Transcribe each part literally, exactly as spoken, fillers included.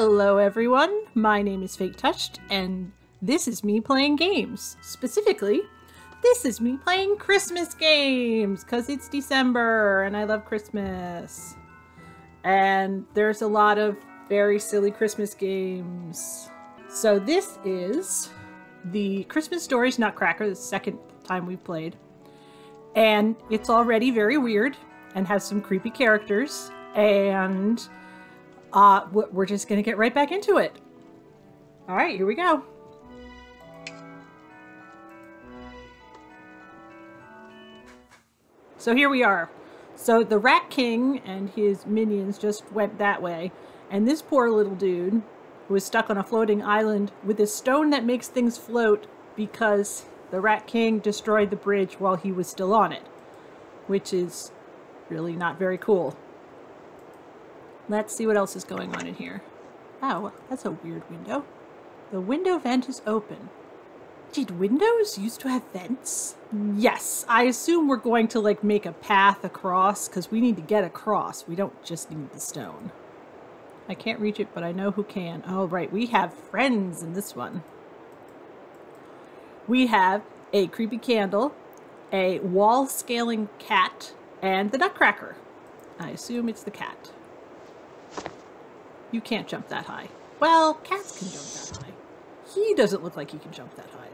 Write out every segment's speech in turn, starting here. Hello everyone, my name is Fake Touched, and this is me playing games. Specifically, this is me playing Christmas games, because it's December, and I love Christmas. And there's a lot of very silly Christmas games. So this is the Christmas Stories Nutcracker, the second time we've played. And it's already very weird, and has some creepy characters, and... Uh, we're just gonna get right back into it. All right, here we go. So here we are. So the Rat King and his minions just went that way. And this poor little dude was stuck on a floating island with a stone that makes things float because the Rat King destroyed the bridge while he was still on it, which is really not very cool. Let's see what else is going on in here. Wow, that's a weird window. The window vent is open. Did windows used to have vents? Yes, I assume we're going to like make a path across because we need to get across. We don't just need the stone. I can't reach it, but I know who can. Oh, right, we have friends in this one. We have a creepy candle, a wall-scaling cat, and the Nutcracker. I assume it's the cat. You can't jump that high. Well, cats can jump that high. He doesn't look like he can jump that high,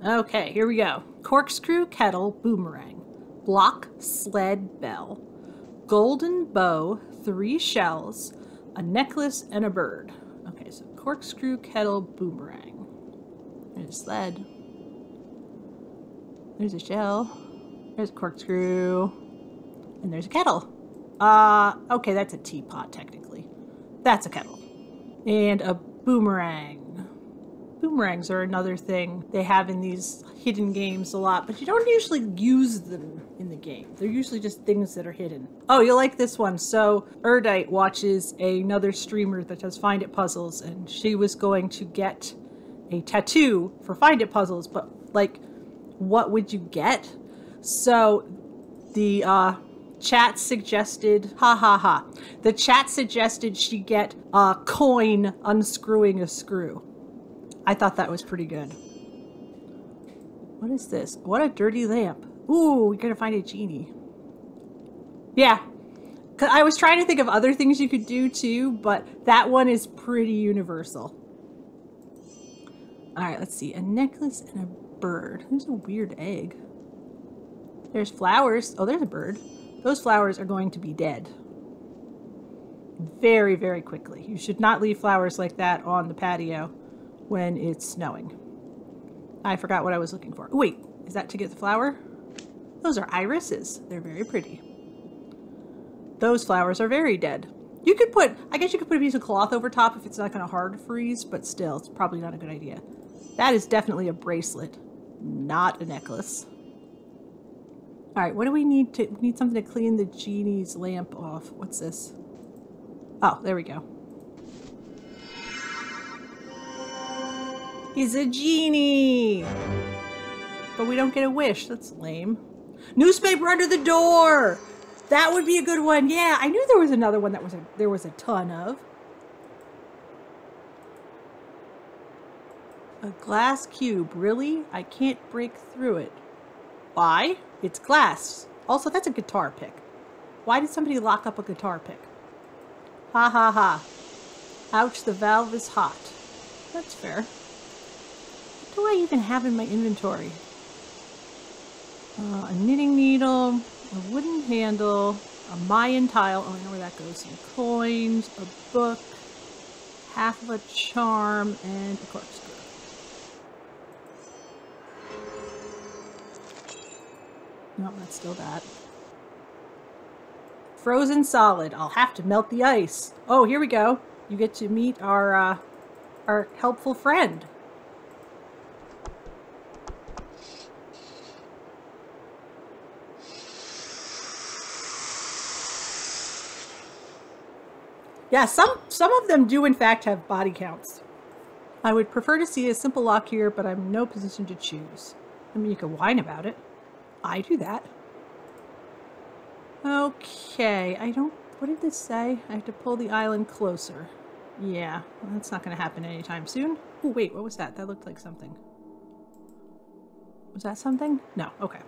though. Okay, here we go. Corkscrew, kettle, boomerang. Block, sled, bell. Golden bow, three shells, a necklace, and a bird. Okay, so corkscrew, kettle, boomerang. There's a sled. There's a shell. There's a corkscrew. And there's a kettle. Uh, okay, that's a teapot, technically. That's a kettle. And a boomerang. Boomerangs are another thing they have in these hidden games a lot, but you don't usually use them in the game. They're usually just things that are hidden. Oh, you'll like this one. So, Erdite watches another streamer that does Find It puzzles, and she was going to get a tattoo for Find It puzzles, but, like, what would you get? So, the, uh... chat suggested, ha ha ha, the chat suggested she get a coin unscrewing a screw. I thought that was pretty good. What is this? What a dirty lamp. Ooh, we gotta find a genie. Yeah, cause I was trying to think of other things you could do too, but that one is pretty universal. All right, let's see, a necklace and a bird. There's a weird egg. There's flowers. Oh, there's a bird. Those flowers are going to be dead very, very quickly. You should not leave flowers like that on the patio when it's snowing. I forgot what I was looking for. Wait, is that to get the flower? Those are irises. They're very pretty. Those flowers are very dead. You could put, I guess you could put a piece of cloth over top if it's not going to hard freeze, but still, it's probably not a good idea. That is definitely a bracelet, not a necklace. All right, what do we need to, we need something to clean the genie's lamp off. What's this? Oh, there we go. He's a genie! But we don't get a wish, that's lame. Newspaper under the door! That would be a good one, yeah! I knew there was another one that was a, there was a ton of. A glass cube, really? I can't break through it. Why? It's glass. Also, that's a guitar pick. Why did somebody lock up a guitar pick? Ha ha ha. Ouch, the valve is hot. That's fair. What do I even have in my inventory? Uh, a knitting needle, a wooden handle, a Mayan tile. Oh, I know where that goes. Some coins, a book, half of a charm, and a corkscrew. Nope, that's still that. Frozen solid. I'll have to melt the ice. Oh, here we go. You get to meet our, uh, our helpful friend. Yeah, some, some of them do in fact have body counts. I would prefer to see a simple lock here, but I'm in no position to choose. I mean, you can whine about it. I do that. Okay, I don't... What did this say? I have to pull the island closer. Yeah, well, that's not going to happen anytime soon. Oh, wait, what was that? That looked like something. Was that something? No, okay.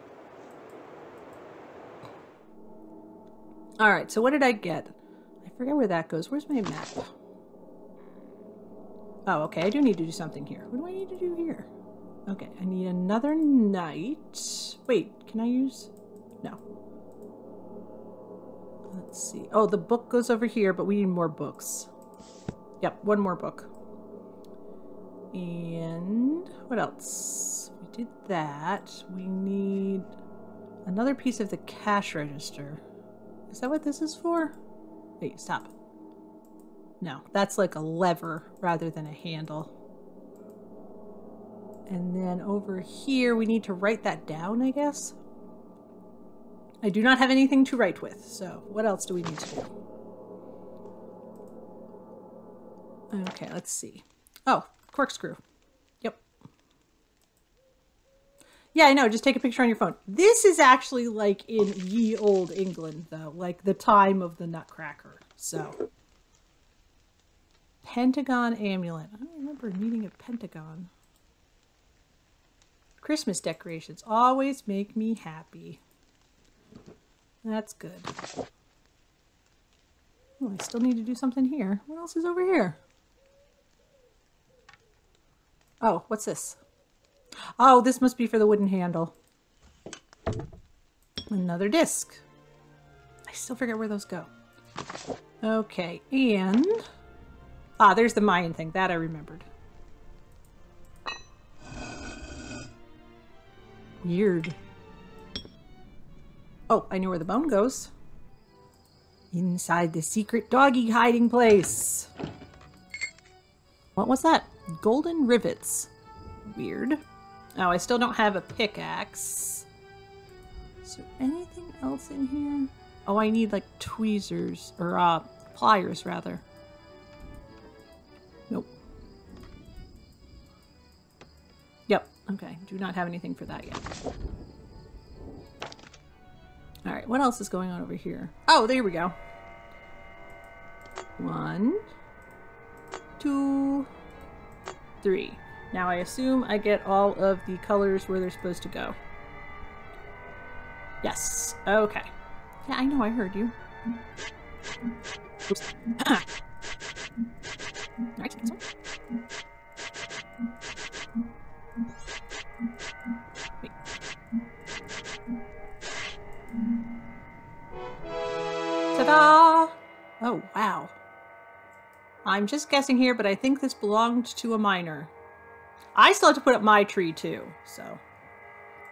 Alright, so what did I get? I forget where that goes. Where's my map? Oh, okay, I do need to do something here. What do I need to do here? Okay, I need another night. Wait, can I use... No. Let's see. Oh, the book goes over here, but we need more books. Yep, one more book. And what else? We did that. We need another piece of the cash register. Is that what this is for? Wait, stop. No, that's like a lever rather than a handle. And then over here, we need to write that down, I guess. I do not have anything to write with, so what else do we need to do? Okay, let's see. Oh, corkscrew. Yep. Yeah, I know, just take a picture on your phone. This is actually like in ye old England, though, like the time of the Nutcracker, so. Pentagon amulet. I don't remember needing a pentagon. Christmas decorations always make me happy. That's good. Oh, I still need to do something here. What else is over here? Oh, what's this? Oh, this must be for the wooden handle. Another disc. I still forget where those go. Okay, and... Ah, there's the Mayan thing. That I remembered. Weird. Oh, I know where the bone goes. Inside the secret doggy hiding place. What was that? Golden rivets. Weird. Oh, I still don't have a pickaxe. Is there anything else in here? Oh, I need like tweezers or uh, pliers rather. Nope. Yep. Okay. Do not have anything for that yet. All right, what else is going on over here? Oh, there we go. One, two, three. Now I assume I get all of the colors where they're supposed to go. Yes, okay. Yeah, I know, I heard you. Oops. All right, this one. Ta-da! Oh, wow. I'm just guessing here, but I think this belonged to a miner. I still have to put up my tree, too, so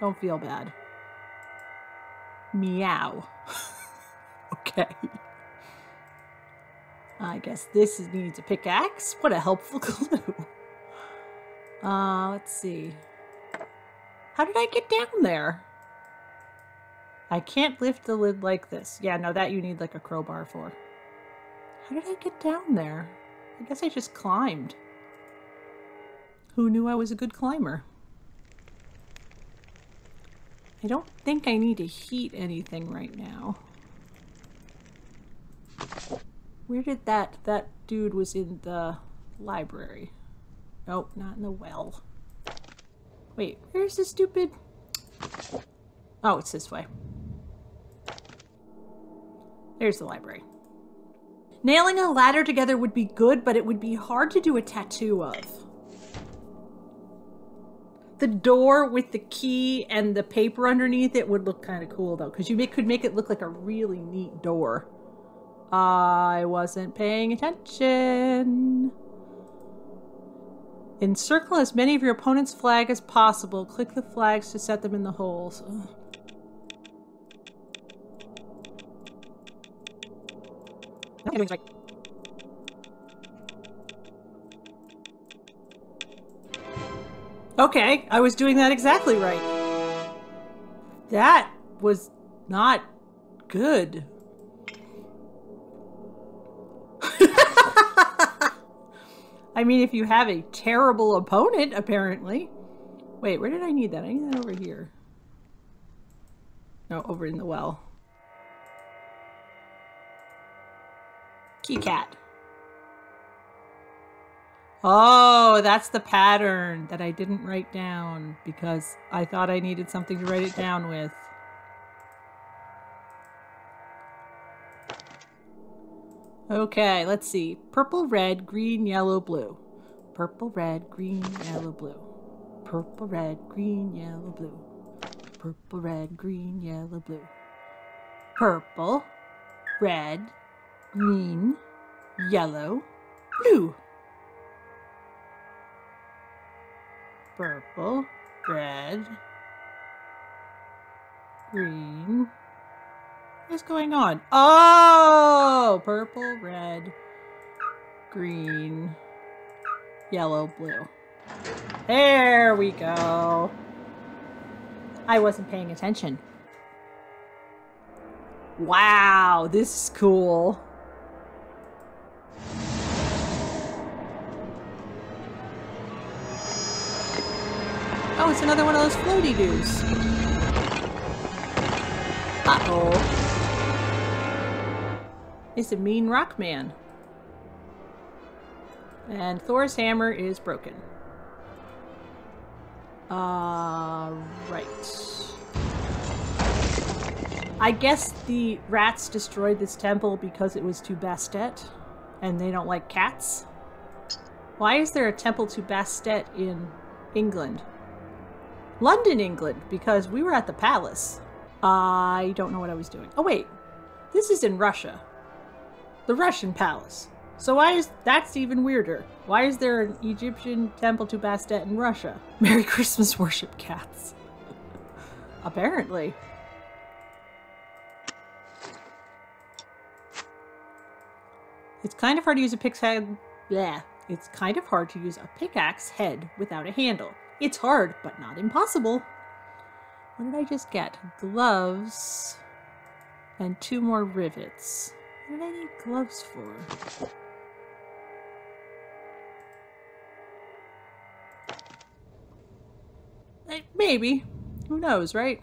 don't feel bad. Meow. Okay. I guess this is, needs a pickaxe. What a helpful clue. Uh, let's see. How did I get down there? I can't lift the lid like this. Yeah, no, that you need like a crowbar for. How did I get down there? I guess I just climbed. Who knew I was a good climber? I don't think I need to heat anything right now. Where did that, that dude was in the library. Nope, not in the well. Wait, where's the stupid... Oh, it's this way. There's the library. Nailing a ladder together would be good, but it would be hard to do a tattoo of. The door with the key and the paper underneath it would look kind of cool, though, because you make, could make it look like a really neat door. I wasn't paying attention. Encircle as many of your opponent's flag as possible. Click the flags to set them in the holes. Ugh. Right. Okay, I was doing that exactly right. That was not good. I mean, if you have a terrible opponent, apparently. Wait, where did I need that? I need that over here. No, over in the well. keycat. Oh, that's the pattern that I didn't write down because I thought I needed something to write it down with. Okay, let's see. Purple, red, green, yellow, blue. Purple, red, green, yellow, blue. Purple, red, green, yellow, blue. Purple, red, green, yellow, blue. Purple, red, green, yellow, blue. Purple, red, green. What's going on? Oh! Purple, red, green, yellow, blue. There we go. I wasn't paying attention. Wow, this is cool. Oh, it's another one of those floaty doos. Uh-oh. It's a mean rock man. And Thor's hammer is broken. Uh, right. I guess the rats destroyed this temple because it was to Bastet, and they don't like cats. Why is there a temple to Bastet in England? London, England, because we were at the palace. I don't know what I was doing. Oh wait, this is in Russia. The Russian palace. So why is, that's even weirder. Why is there an Egyptian temple to Bastet in Russia? Merry Christmas, worship cats. Apparently. It's kind of hard to use a pickaxe head. Bleh. It's kind of hard to use a pickaxe head without a handle. It's hard, but not impossible. What did I just get? Gloves and two more rivets. What did I need gloves for? Maybe. Who knows, right?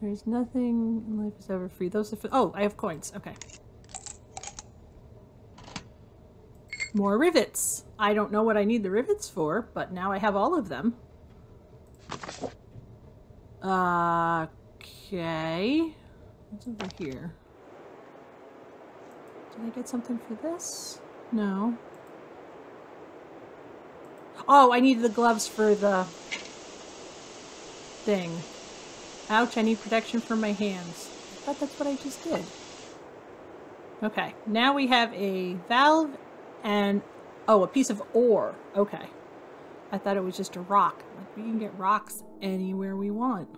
There's nothing in life is ever free. Those are for- oh, I have coins. Okay. More rivets. I don't know what I need the rivets for, but now I have all of them. Uh, okay. What's over here? Did I get something for this? No. Oh, I need the gloves for the thing. Ouch, I need protection for my hands. I thought that's what I just did. Okay, now we have a valve and... oh, a piece of ore. Okay. I thought it was just a rock. Like, we can get rocks anywhere we want.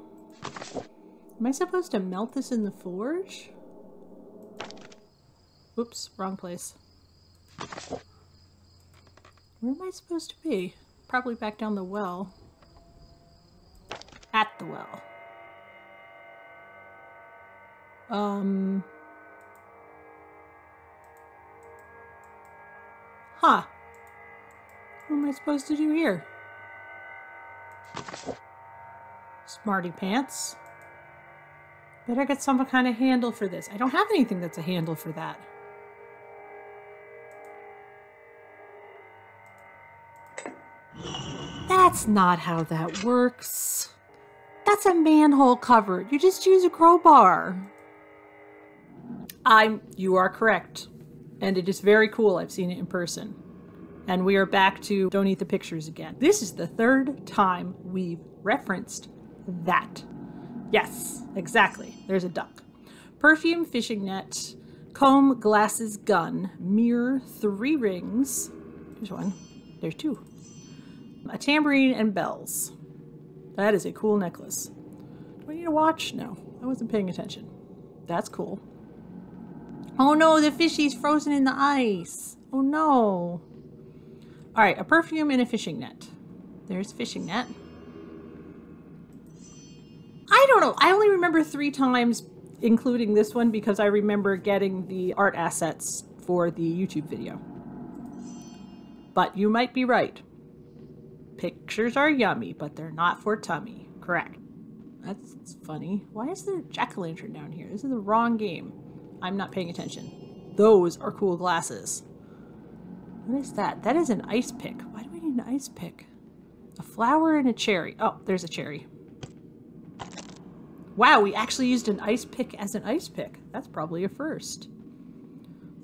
Am I supposed to melt this in the forge? Oops, wrong place. Where am I supposed to be? Probably back down the well. At the well. Um... Huh. What am I supposed to do here? Smarty pants. Better get some kind of handle for this. I don't have anything that's a handle for that. That's not how that works. That's a manhole cover. You just use a crowbar. I'm... you are correct. And it is very cool. I've seen it in person. And we are back to Don't Eat the Pictures again. This is the third time we've referenced that. Yes, exactly. There's a duck. Perfume, fishing net, comb, glasses, gun, mirror, three rings. There's one. There's two. A tambourine and bells. That is a cool necklace. Do I need a watch? No, I wasn't paying attention. That's cool. Oh no, the fishy's frozen in the ice. Oh no. All right, a perfume and a fishing net. There's fishing net. I don't know. I only remember three times, including this one, because I remember getting the art assets for the YouTube video. But you might be right. Pictures are yummy, but they're not for tummy. Correct. That's funny. Why is there a jack-o'-lantern down here? This is the wrong game. I'm not paying attention. Those are cool glasses. What is that? That is an ice pick. Why do we need an ice pick? A flower and a cherry. Oh, there's a cherry. Wow, we actually used an ice pick as an ice pick. That's probably a first.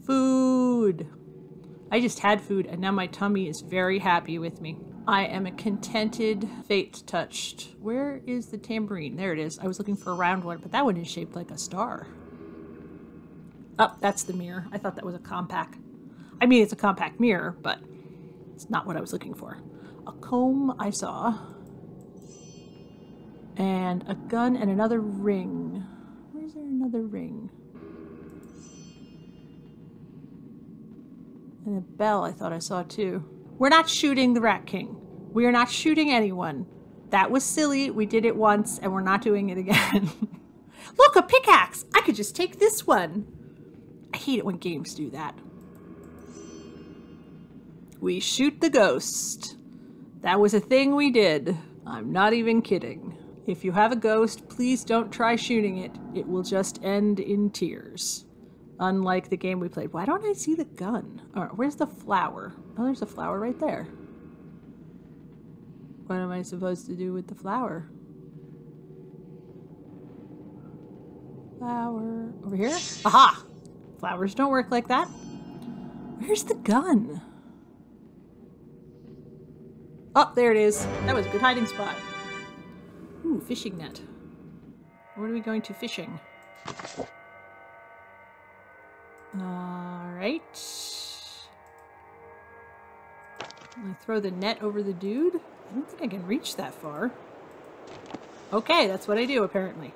Food. I just had food and now my tummy is very happy with me. I am a contented fate touched. Where is the tambourine? There it is. I was looking for a round one, but that one is shaped like a star. Oh, that's the mirror. I thought that was a compact. I mean, it's a compact mirror, but it's not what I was looking for. A comb I saw. And a gun and another ring. Where's there another ring? And a bell I thought I saw too. We're not shooting the Rat King. We are not shooting anyone. That was silly. We did it once and we're not doing it again. Look, a pickaxe! I could just take this one. I hate it when games do that. We shoot the ghost. That was a thing we did. I'm not even kidding. If you have a ghost, please don't try shooting it. It will just end in tears. Unlike the game we played. Why don't I see the gun? Or where's the flower? Oh, there's a flower right there. What am I supposed to do with the flower? Flower. Over here? Aha! Flowers don't work like that. Where's the gun? Oh, there it is. That was a good hiding spot. Ooh, fishing net. Where are we going to fishing? Alright. I'm gonna throw the net over the dude. I don't think I can reach that far. Okay, that's what I do, apparently.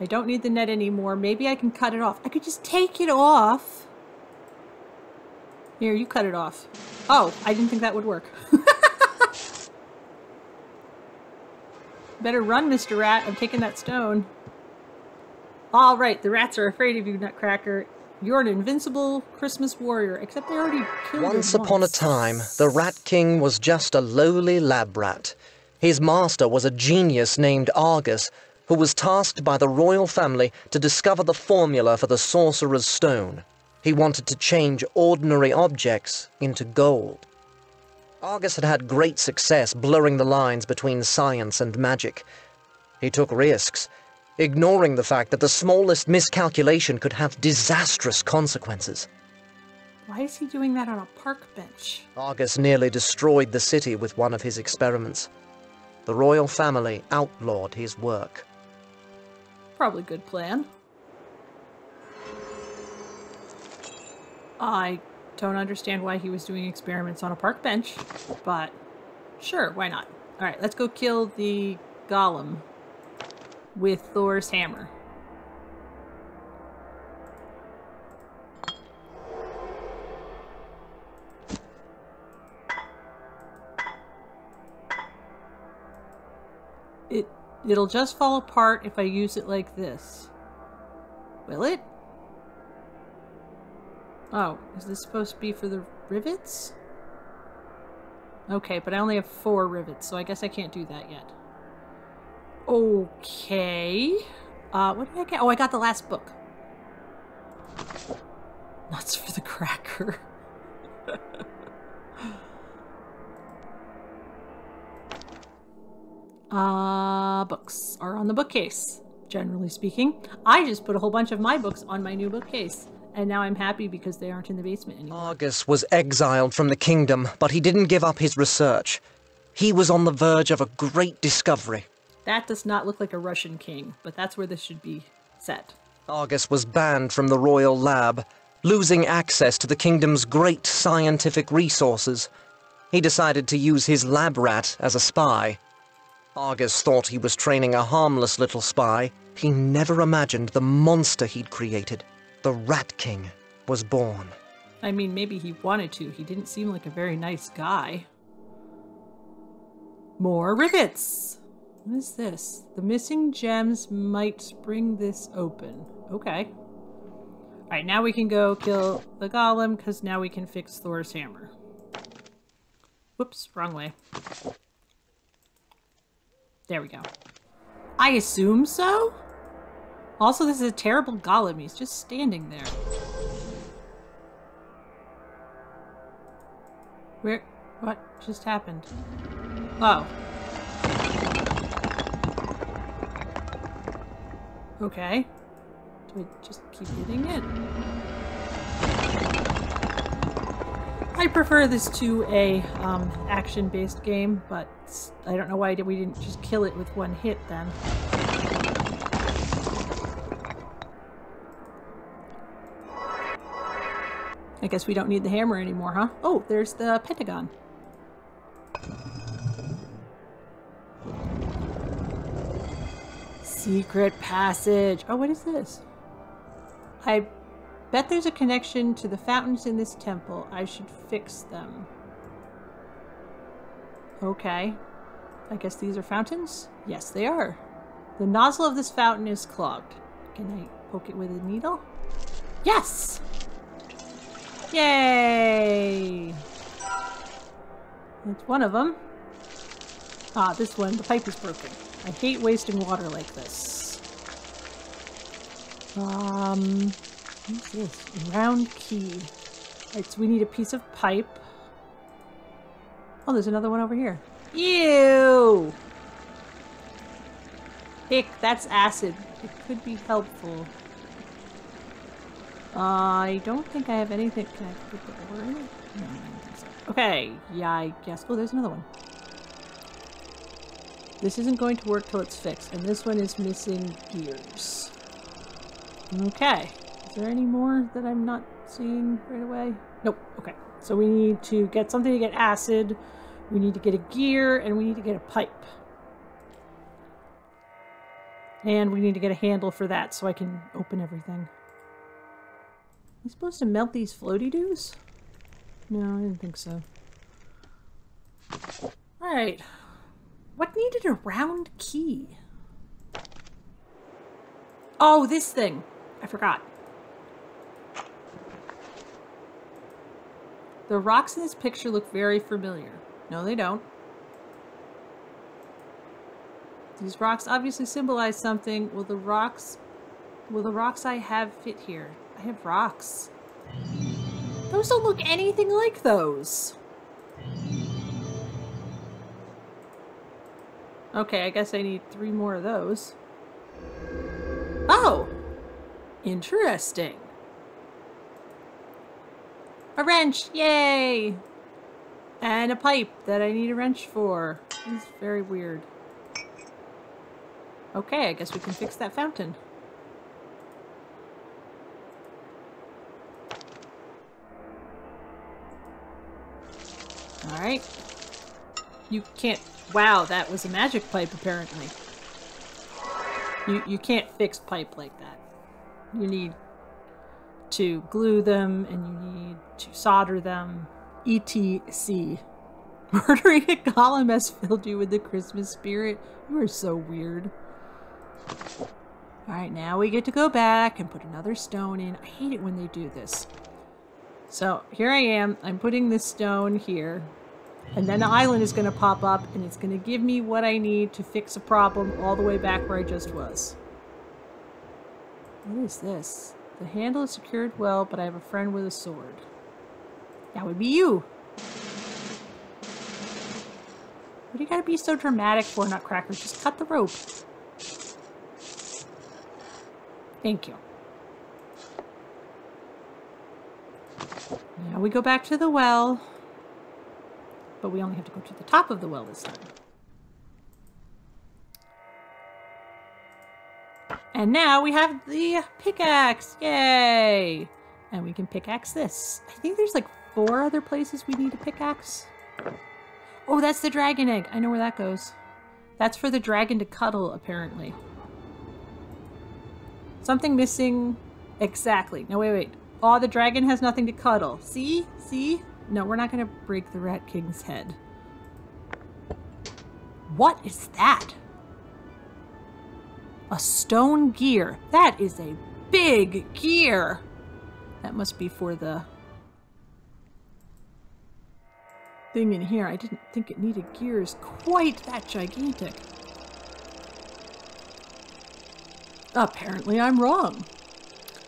I don't need the net anymore. Maybe I can cut it off. I could just take it off. Here, you cut it off. Oh, I didn't think that would work. Better run, Mister Rat. I'm taking that stone. All right, the rats are afraid of you, Nutcracker. You're an invincible Christmas warrior, except they already killed him once. Once upon a time, the Rat King was just a lowly lab rat. His master was a genius named Argus, who was tasked by the royal family to discover the formula for the Sorcerer's Stone. He wanted to change ordinary objects into gold. Argus had had great success blurring the lines between science and magic. He took risks, ignoring the fact that the smallest miscalculation could have disastrous consequences. Why is he doing that on a park bench? Argus nearly destroyed the city with one of his experiments. The royal family outlawed his work. Probably good plan. I... don't understand why he was doing experiments on a park bench, but sure, why not? All right, let's go kill the golem with Thor's hammer. It, it'll just fall apart if I use it like this. Will it? Oh, is this supposed to be for the rivets? Okay, but I only have four rivets, so I guess I can't do that yet. Okay. Uh, what did I get? Oh, I got the last book. Nuts for the cracker. uh, books are on the bookcase, generally speaking. I just put a whole bunch of my books on my new bookcase. And now I'm happy because they aren't in the basement anymore. Argus was exiled from the kingdom, but he didn't give up his research. He was on the verge of a great discovery. That does not look like a Russian king, but that's where this should be set. Argus was banned from the royal lab, losing access to the kingdom's great scientific resources. He decided to use his lab rat as a spy. Argus thought he was training a harmless little spy. He never imagined the monster he'd created. The Rat King was born. I mean, maybe he wanted to. He didn't seem like a very nice guy. More rivets! What is this? The missing gems might spring this open. Okay. Alright, now we can go kill the golem, because now we can fix Thor's hammer. Whoops, wrong way. There we go. I assume so? Also, this is a terrible golem. He's just standing there. Where? What just happened? Oh. Okay. Do I just keep hitting it? I prefer this to a um, action-based game, but I don't know why we didn't just kill it with one hit then. I guess we don't need the hammer anymore, huh? Oh, there's the pentagon. Secret passage. Oh, what is this? I bet there's a connection to the fountains in this temple. I should fix them. Okay. I guess these are fountains? Yes, they are. The nozzle of this fountain is clogged. Can I poke it with a needle? Yes! Yay! That's one of them. Ah, this one. The pipe is broken. I hate wasting water like this. Um, what's this? Round key. Alright, so we need a piece of pipe. Oh, there's another one over here. Ew! Hick, that's acid. It could be helpful. Uh, I don't think I have anything. Can I put the ore in it? No, I don't think so. Okay, yeah, I guess. Oh, there's another one. This isn't going to work till it's fixed, and this one is missing gears. Okay. Is there any more that I'm not seeing right away? Nope. Okay. So we need to get something to get acid, we need to get a gear, and we need to get a pipe. And we need to get a handle for that so I can open everything. Am I supposed to melt these floaty-doos? No, I didn't think so. Alright. What needed a round key? Oh, this thing! I forgot. The rocks in this picture look very familiar. No, they don't. These rocks obviously symbolize something. Will the rocks... Will the rocks I have fit here? I have rocks. Those don't look anything like those. Okay, I guess I need three more of those. Oh! Interesting. A wrench! Yay! And a pipe that I need a wrench for. This is very weird. Okay, I guess we can fix that fountain. Alright. You can't... Wow, that was a magic pipe, apparently. You, you can't fix pipe like that. You need to glue them, and you need to solder them. E T C. Murdering a golem has filled you with the Christmas spirit? You are so weird. Alright, now we get to go back and put another stone in. I hate it when they do this. So, here I am. I'm putting this stone here. And then the island is going to pop up, and it's going to give me what I need to fix a problem all the way back where I just was. What is this? The handle is secured well, but I have a friend with a sword. That would be you! What do you gotta be so dramatic for, Nutcracker? Just cut the rope. Thank you. Now we go back to the well, but we only have to go to the top of the well this time. And now we have the pickaxe! Yay! And we can pickaxe this. I think there's like four other places we need a pickaxe. Oh, that's the dragon egg! I know where that goes. That's for the dragon to cuddle, apparently. Something missing... Exactly. No, wait, wait. Oh, the dragon has nothing to cuddle. See? See? No, we're not going to break the Rat King's head. What is that? A stone gear. That is a big gear. That must be for the thing in here. I didn't think it needed gears quite that gigantic. Apparently I'm wrong.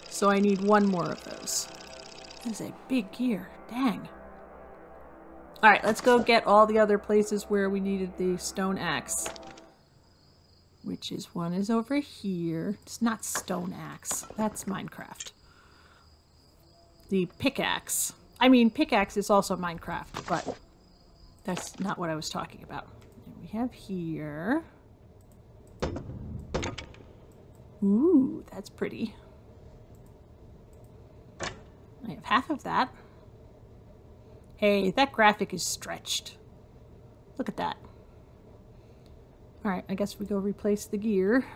So I need one more of those. This is a big gear. Dang. Alright, let's go get all the other places where we needed the stone axe. Which is one is over here. It's not stone axe. That's Minecraft. The pickaxe. I mean, pickaxe is also Minecraft, but that's not what I was talking about. And we have here. Ooh, that's pretty. I have half of that. Hey, that graphic is stretched. Look at that. Alright, I guess we go replace the gear.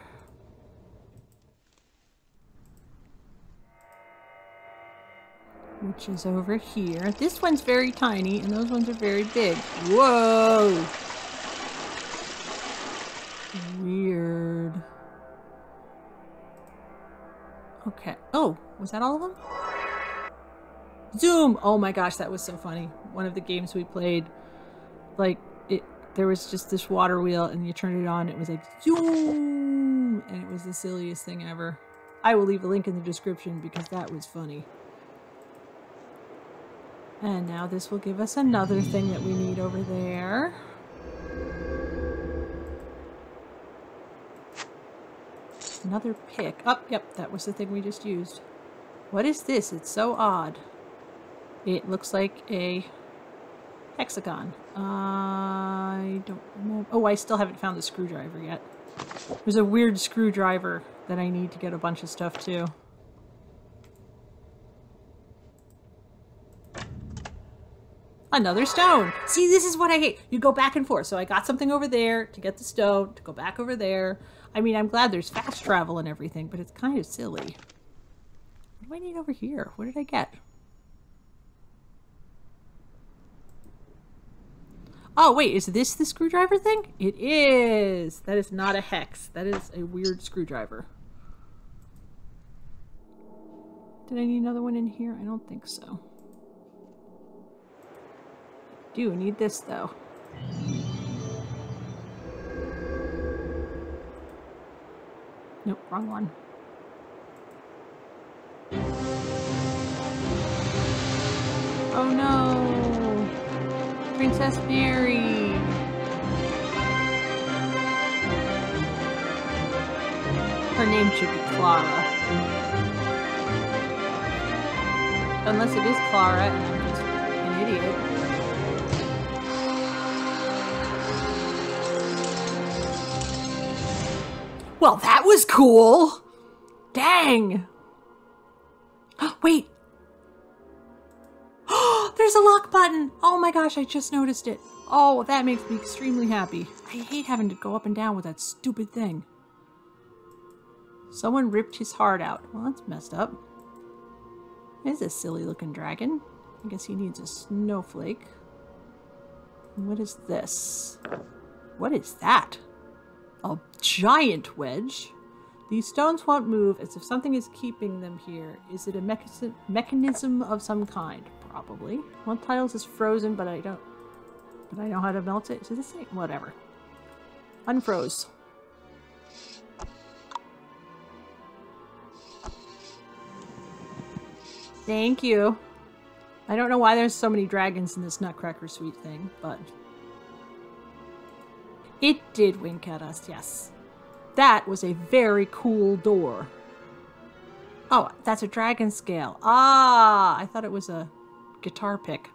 Which is over here. This one's very tiny and those ones are very big. Whoa! Weird. Okay. Oh, was that all of them? Zoom! Oh my gosh, that was so funny. One of the games we played, like, it, there was just this water wheel and you turned it on, it was like, zoom! And it was the silliest thing ever. I will leave a link in the description because that was funny. And now this will give us another thing that we need over there. Another pick. Oh, yep, that was the thing we just used. What is this? It's so odd. It looks like a hexagon. Uh, I don't know. Oh, I still haven't found the screwdriver yet. There's a weird screwdriver that I need to get a bunch of stuff to. Another stone! See, this is what I hate. You go back and forth. So I got something over there to get the stone, to go back over there. I mean, I'm glad there's fast travel and everything, but it's kind of silly. What do I need over here? What did I get? Oh, wait, is this the screwdriver thing? It is! That is not a hex. That is a weird screwdriver. Did I need another one in here? I don't think so. I do need this, though. Nope, wrong one. Oh no! Princess Mary! Her name should be Clara. Unless it is Clara and I'm just an idiot. Well, that was cool! Dang! Wait! There's a lock button! Oh my gosh, I just noticed it. Oh, that makes me extremely happy. I hate having to go up and down with that stupid thing. Someone ripped his heart out. Well, that's messed up. There's a silly looking dragon. I guess he needs a snowflake. And what is this? What is that? A giant wedge? These stones won't move as if something is keeping them here. Is it a mecha mechanism of some kind? Probably. One tiles is frozen, but I don't, but I know how to melt it. So this ain't whatever. Unfroze. Thank you. I don't know why there's so many dragons in this Nutcracker Suite thing, but it did wink at us. Yes, that was a very cool door. Oh, that's a dragon scale. Ah, I thought it was a guitar pick.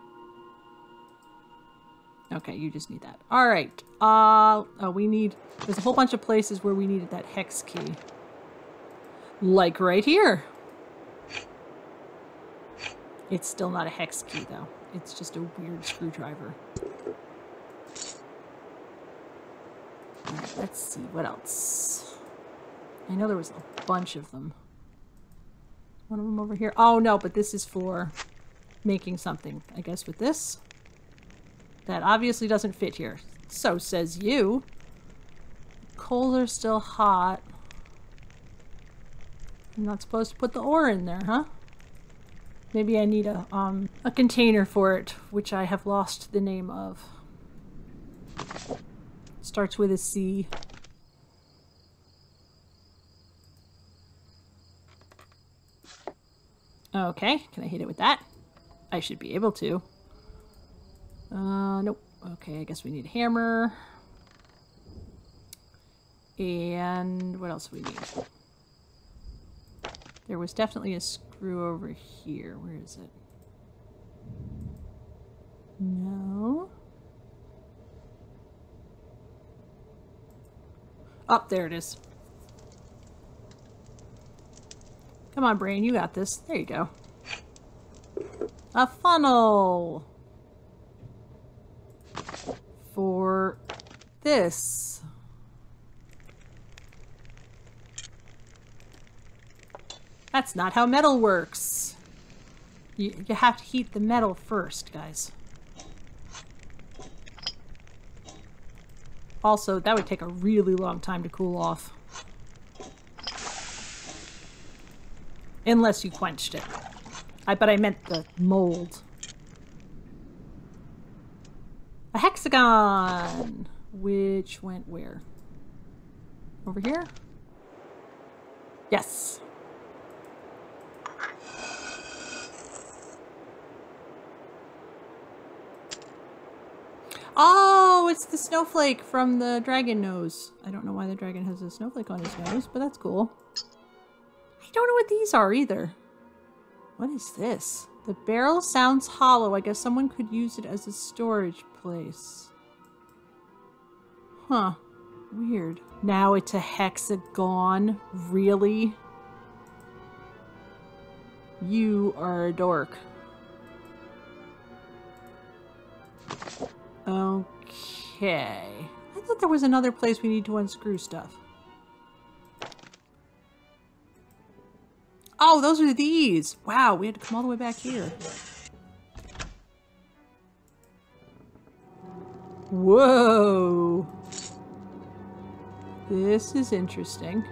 Okay, you just need that. All right. Uh, oh, we need... There's a whole bunch of places where we needed that hex key. Like right here. It's still not a hex key, though. It's just a weird screwdriver. All right, let's see. What else? I know there was a bunch of them. One of them over here. Oh, no, but this is for... making something, I guess, with this. That obviously doesn't fit here. So says you. Coals are still hot. I'm not supposed to put the ore in there, huh? Maybe I need a, um, a container for it, which I have lost the name of. Starts with a C. Okay, can I hit it with that? I should be able to. Uh, nope. Okay, I guess we need a hammer. And what else do we need? There was definitely a screw over here. Where is it? No. Oh, there it is. Come on, brain, you got this. There you go. A funnel! For this. That's not how metal works. You, you have to heat the metal first, guys. Also, that would take a really long time to cool off. Unless you quenched it. I bet I meant the mold. A hexagon! Which went where? Over here? Yes. Oh, it's the snowflake from the dragon nose. I don't know why the dragon has a snowflake on his nose, but that's cool. I don't know what these are either. What is this? The barrel sounds hollow. I guess someone could use it as a storage place. Huh. Weird. Now it's a hexagon. Really? You are a dork. Okay. I thought there was another place we need to unscrew stuff. Oh, those are these! Wow, we had to come all the way back here. Whoa! This is interesting.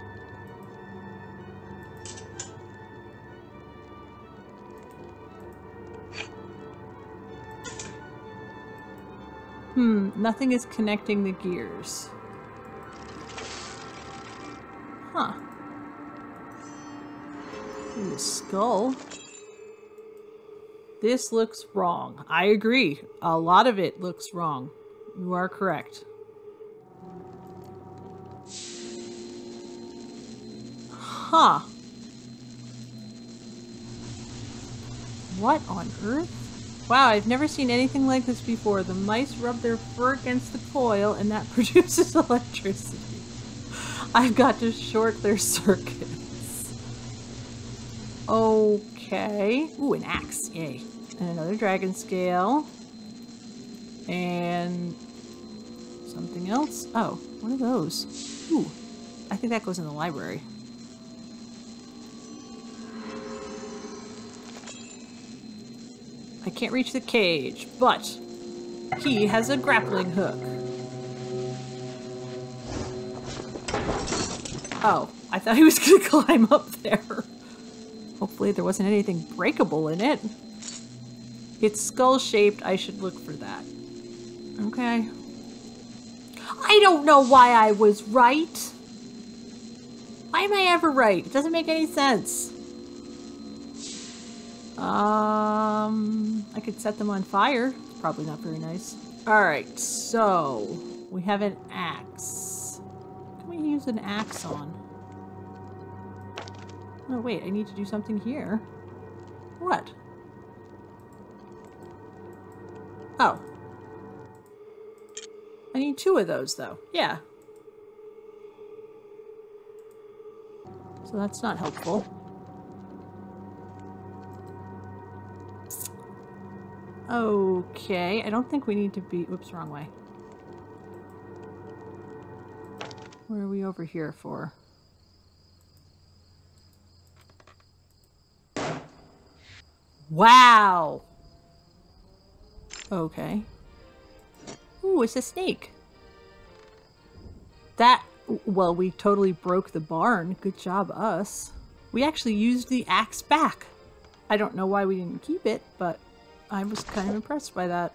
Hmm, nothing is connecting the gears. Huh. Ooh, a skull. This looks wrong. I agree. A lot of it looks wrong. You are correct. Huh. What on earth? Wow, I've never seen anything like this before. The mice rub their fur against the coil and that produces electricity. I've got to short their circuits. Okay. Ooh, an axe. Yay. And another dragon scale. And something else. Oh, what are those? Ooh, I think that goes in the library. I can't reach the cage, but he has a grappling hook. Oh, I thought he was gonna climb up there. Hopefully there wasn't anything breakable in it. It's skull-shaped, I should look for that. Okay. I don't know why I was right! Why am I ever right? It doesn't make any sense. Um, I could set them on fire. It's probably not very nice. Alright, so we have an axe. Can we use an axe on? Oh wait, I need to do something here. What? Oh. I need two of those though. Yeah. So that's not helpful. Okay, I don't think we need to be... Oops, wrong way. What are we over here for? Wow! Okay. Ooh, it's a snake. That... Well, we totally broke the barn. Good job, us. We actually used the axe back. I don't know why we didn't keep it, but... I was kind of impressed by that.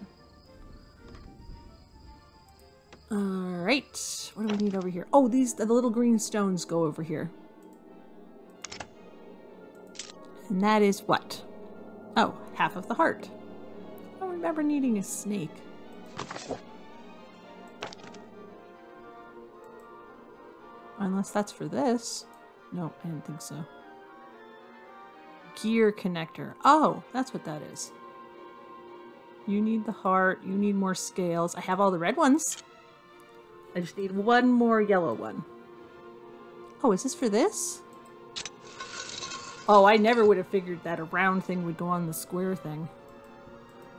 Alright, what do we need over here? Oh, these the little green stones go over here. And that is what? Oh, half of the heart. I don't remember needing a snake. Unless that's for this. No, I didn't think so. Gear connector. Oh, that's what that is. You need the heart. You need more scales. I have all the red ones. I just need one more yellow one. Oh, is this for this? Oh, I never would have figured that a round thing would go on the square thing.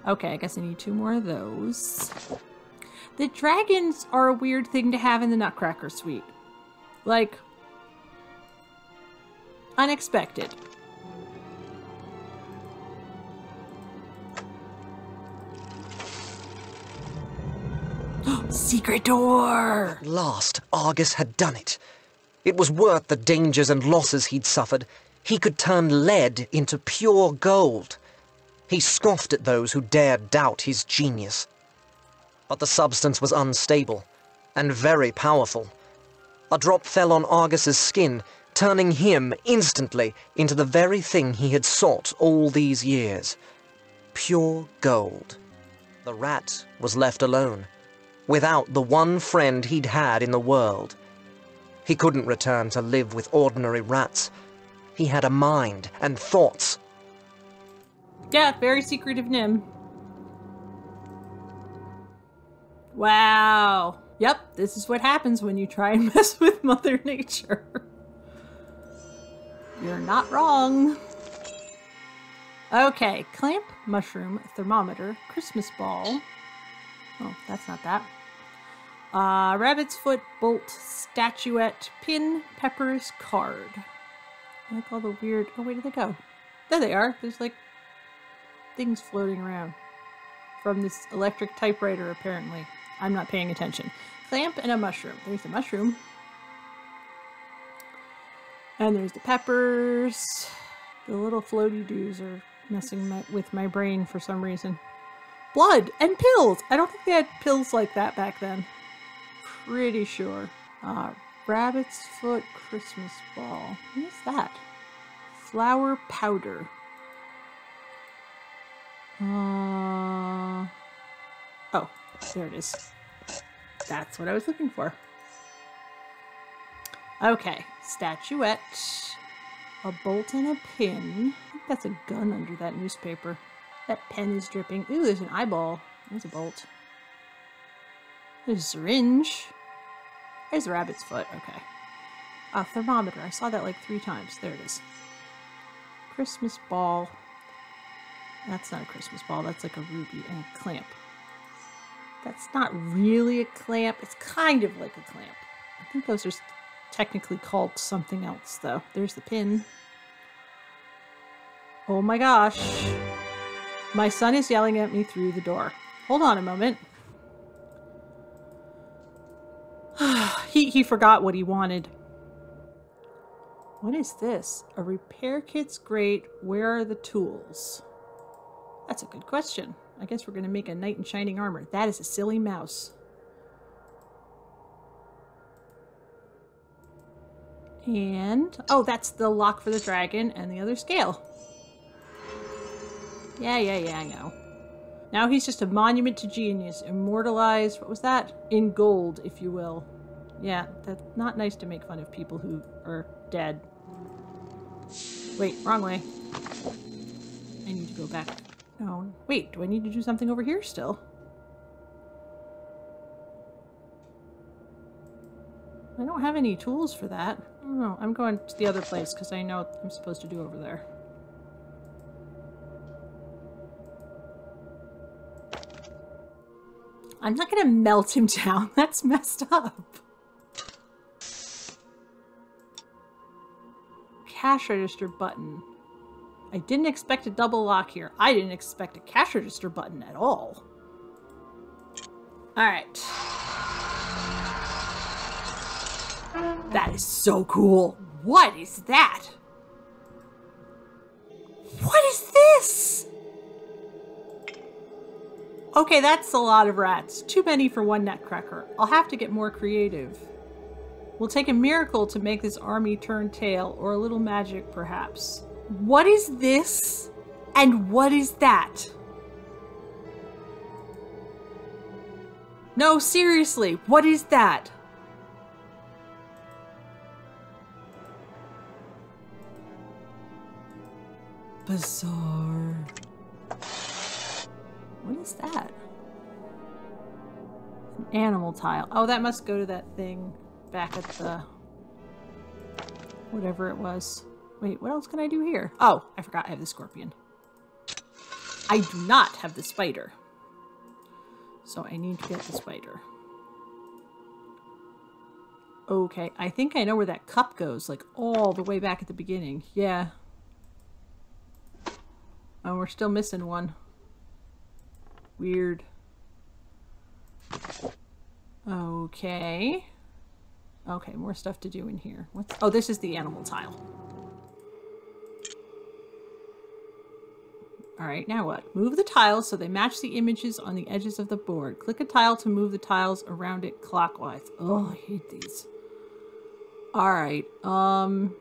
Okay, I guess I need two more of those. The dragons are a weird thing to have in the Nutcracker Suite. Like, unexpected. Secret door! At last, Argus had done it. It was worth the dangers and losses he'd suffered. He could turn lead into pure gold. He scoffed at those who dared doubt his genius. But the substance was unstable, and very powerful. A drop fell on Argus's skin, turning him instantly into the very thing he had sought all these years. Pure gold. The rat was left alone, without the one friend he'd had in the world. He couldn't return to live with ordinary rats. He had a mind and thoughts. Yeah, very secretive Nim. Wow. Yep, this is what happens when you try and mess with Mother Nature. You're not wrong. Okay, clamp, mushroom, thermometer, Christmas ball. Oh, that's not that. Uh, rabbit's foot, bolt, statuette, pin, peppers, card. I like all the weird... Oh, where did they go? There they are. There's like things floating around from this electric typewriter, apparently. I'm not paying attention. Clamp and a mushroom. There's the mushroom. And there's the peppers. The little floaty-doos are messing my, with my brain for some reason. Blood and pills! I don't think they had pills like that back then. Pretty sure. Uh, rabbit's foot Christmas ball. What is that? Flower powder. Uh... Oh, there it is. That's what I was looking for. Okay, statuette. A bolt and a pin. I think that's a gun under that newspaper. That pen is dripping. Ooh, there's an eyeball. There's a bolt. There's a syringe. There's a rabbit's foot. Okay. A thermometer. I saw that like three times. There it is. Christmas ball. That's not a Christmas ball. That's like a ruby and a clamp. That's not really a clamp. It's kind of like a clamp. I think those are technically called something else, though. There's the pin. Oh my gosh. My son is yelling at me through the door. Hold on a moment. he, he forgot what he wanted. What is this? A repair kit's great. Where are the tools? That's a good question. I guess we're going to make a knight in shining armor. That is a silly mouse. And... Oh, that's the lock for the dragon and the other scale. Yeah, yeah, yeah, I know. Now he's just a monument to genius, immortalized, what was that? In gold, if you will. Yeah, that's not nice to make fun of people who are dead. Wait, wrong way. I need to go back. No, wait, do I need to do something over here still? I don't have any tools for that. No, I'm going to the other place because I know what I'm supposed to do over there. I'm not going to melt him down. That's messed up. Cash register button. I didn't expect a double lock here. I didn't expect a cash register button at all. All right. That is so cool. What is that? What is this? Okay, that's a lot of rats. Too many for one nutcracker. I'll have to get more creative. We'll take a miracle to make this army turn tail, or a little magic, perhaps. What is this? And what is that? No, seriously, what is that? Bizarre. What is that? An animal tile. Oh, that must go to that thing back at the... whatever it was. Wait, what else can I do here? Oh, I forgot I have the scorpion. I do not have the spider. So I need to get the spider. Okay, I think I know where that cup goes, like all the way back at the beginning. Yeah. Oh, we're still missing one. Weird. Okay. Okay, more stuff to do in here. What's... oh, this is the animal tile. Alright, now what? Move the tiles so they match the images on the edges of the board. Click a tile to move the tiles around it clockwise. Oh, I hate these. Alright, um...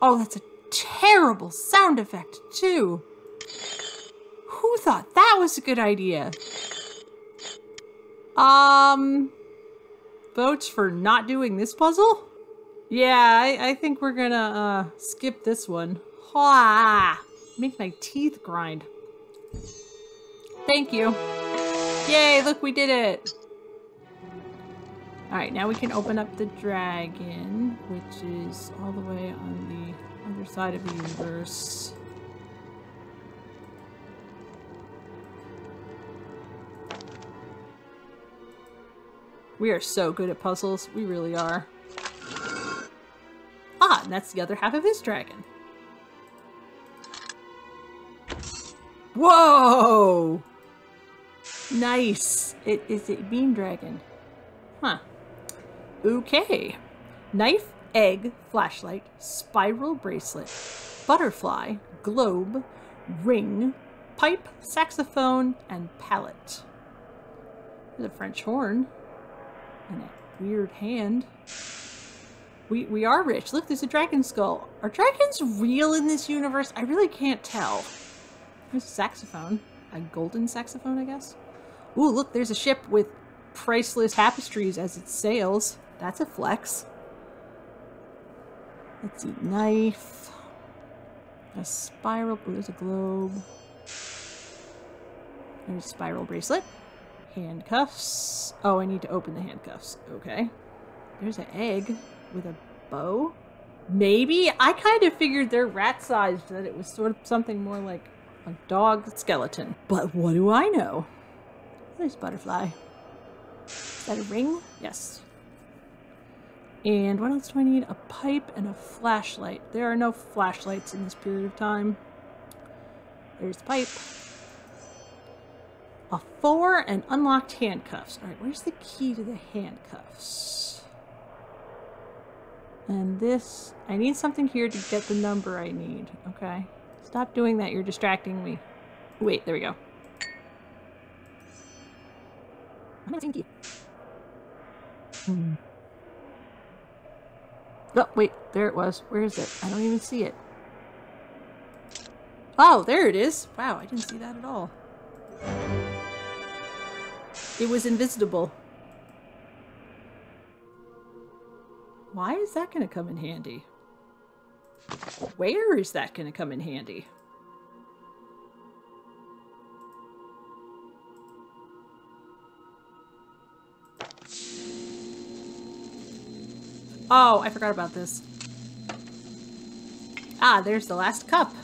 oh, that's a terrible sound effect, too. Who thought that was a good idea? Um... Votes for not doing this puzzle? Yeah, I, I think we're gonna uh, skip this one. Ha! Make my teeth grind. Thank you. Yay, look, we did it! Alright, now we can open up the dragon, which is all the way on the other side of the universe. We are so good at puzzles, we really are. Ah, and that's the other half of his dragon. Whoa! Nice. It is a bean dragon. Huh. Okay. Knife, egg, flashlight, spiral bracelet, butterfly, globe, ring, pipe, saxophone, and palette. There's a French horn. And a weird hand. We, we are rich. Look, there's a dragon skull. Are dragons real in this universe? I really can't tell. There's a saxophone. A golden saxophone, I guess. Ooh, look, there's a ship with priceless tapestries as it sails. That's a flex. Let's see. Knife. A spiral. Ooh, there's a globe. There's a spiral bracelet. Handcuffs. Oh, I need to open the handcuffs. Okay. There's an egg. With a bow? Maybe? I kind of figured they're rat-sized, that it was sort of something more like a dog skeleton. But what do I know? There's a butterfly. Is that a ring? Yes. And what else do I need? A pipe and a flashlight. There are no flashlights in this period of time. There's the pipe. A four and unlocked handcuffs. Alright, where's the key to the handcuffs? And this, I need something here to get the number I need, okay? Stop doing that, you're distracting me. Wait, there we go. I'm not thinking. Hmm. Oh, wait, there it was. Where is it? I don't even see it. Oh, there it is. Wow, I didn't see that at all. It was invisible. Why is that going to come in handy? Where is that going to come in handy? Oh, I forgot about this. Ah, there's the last cup.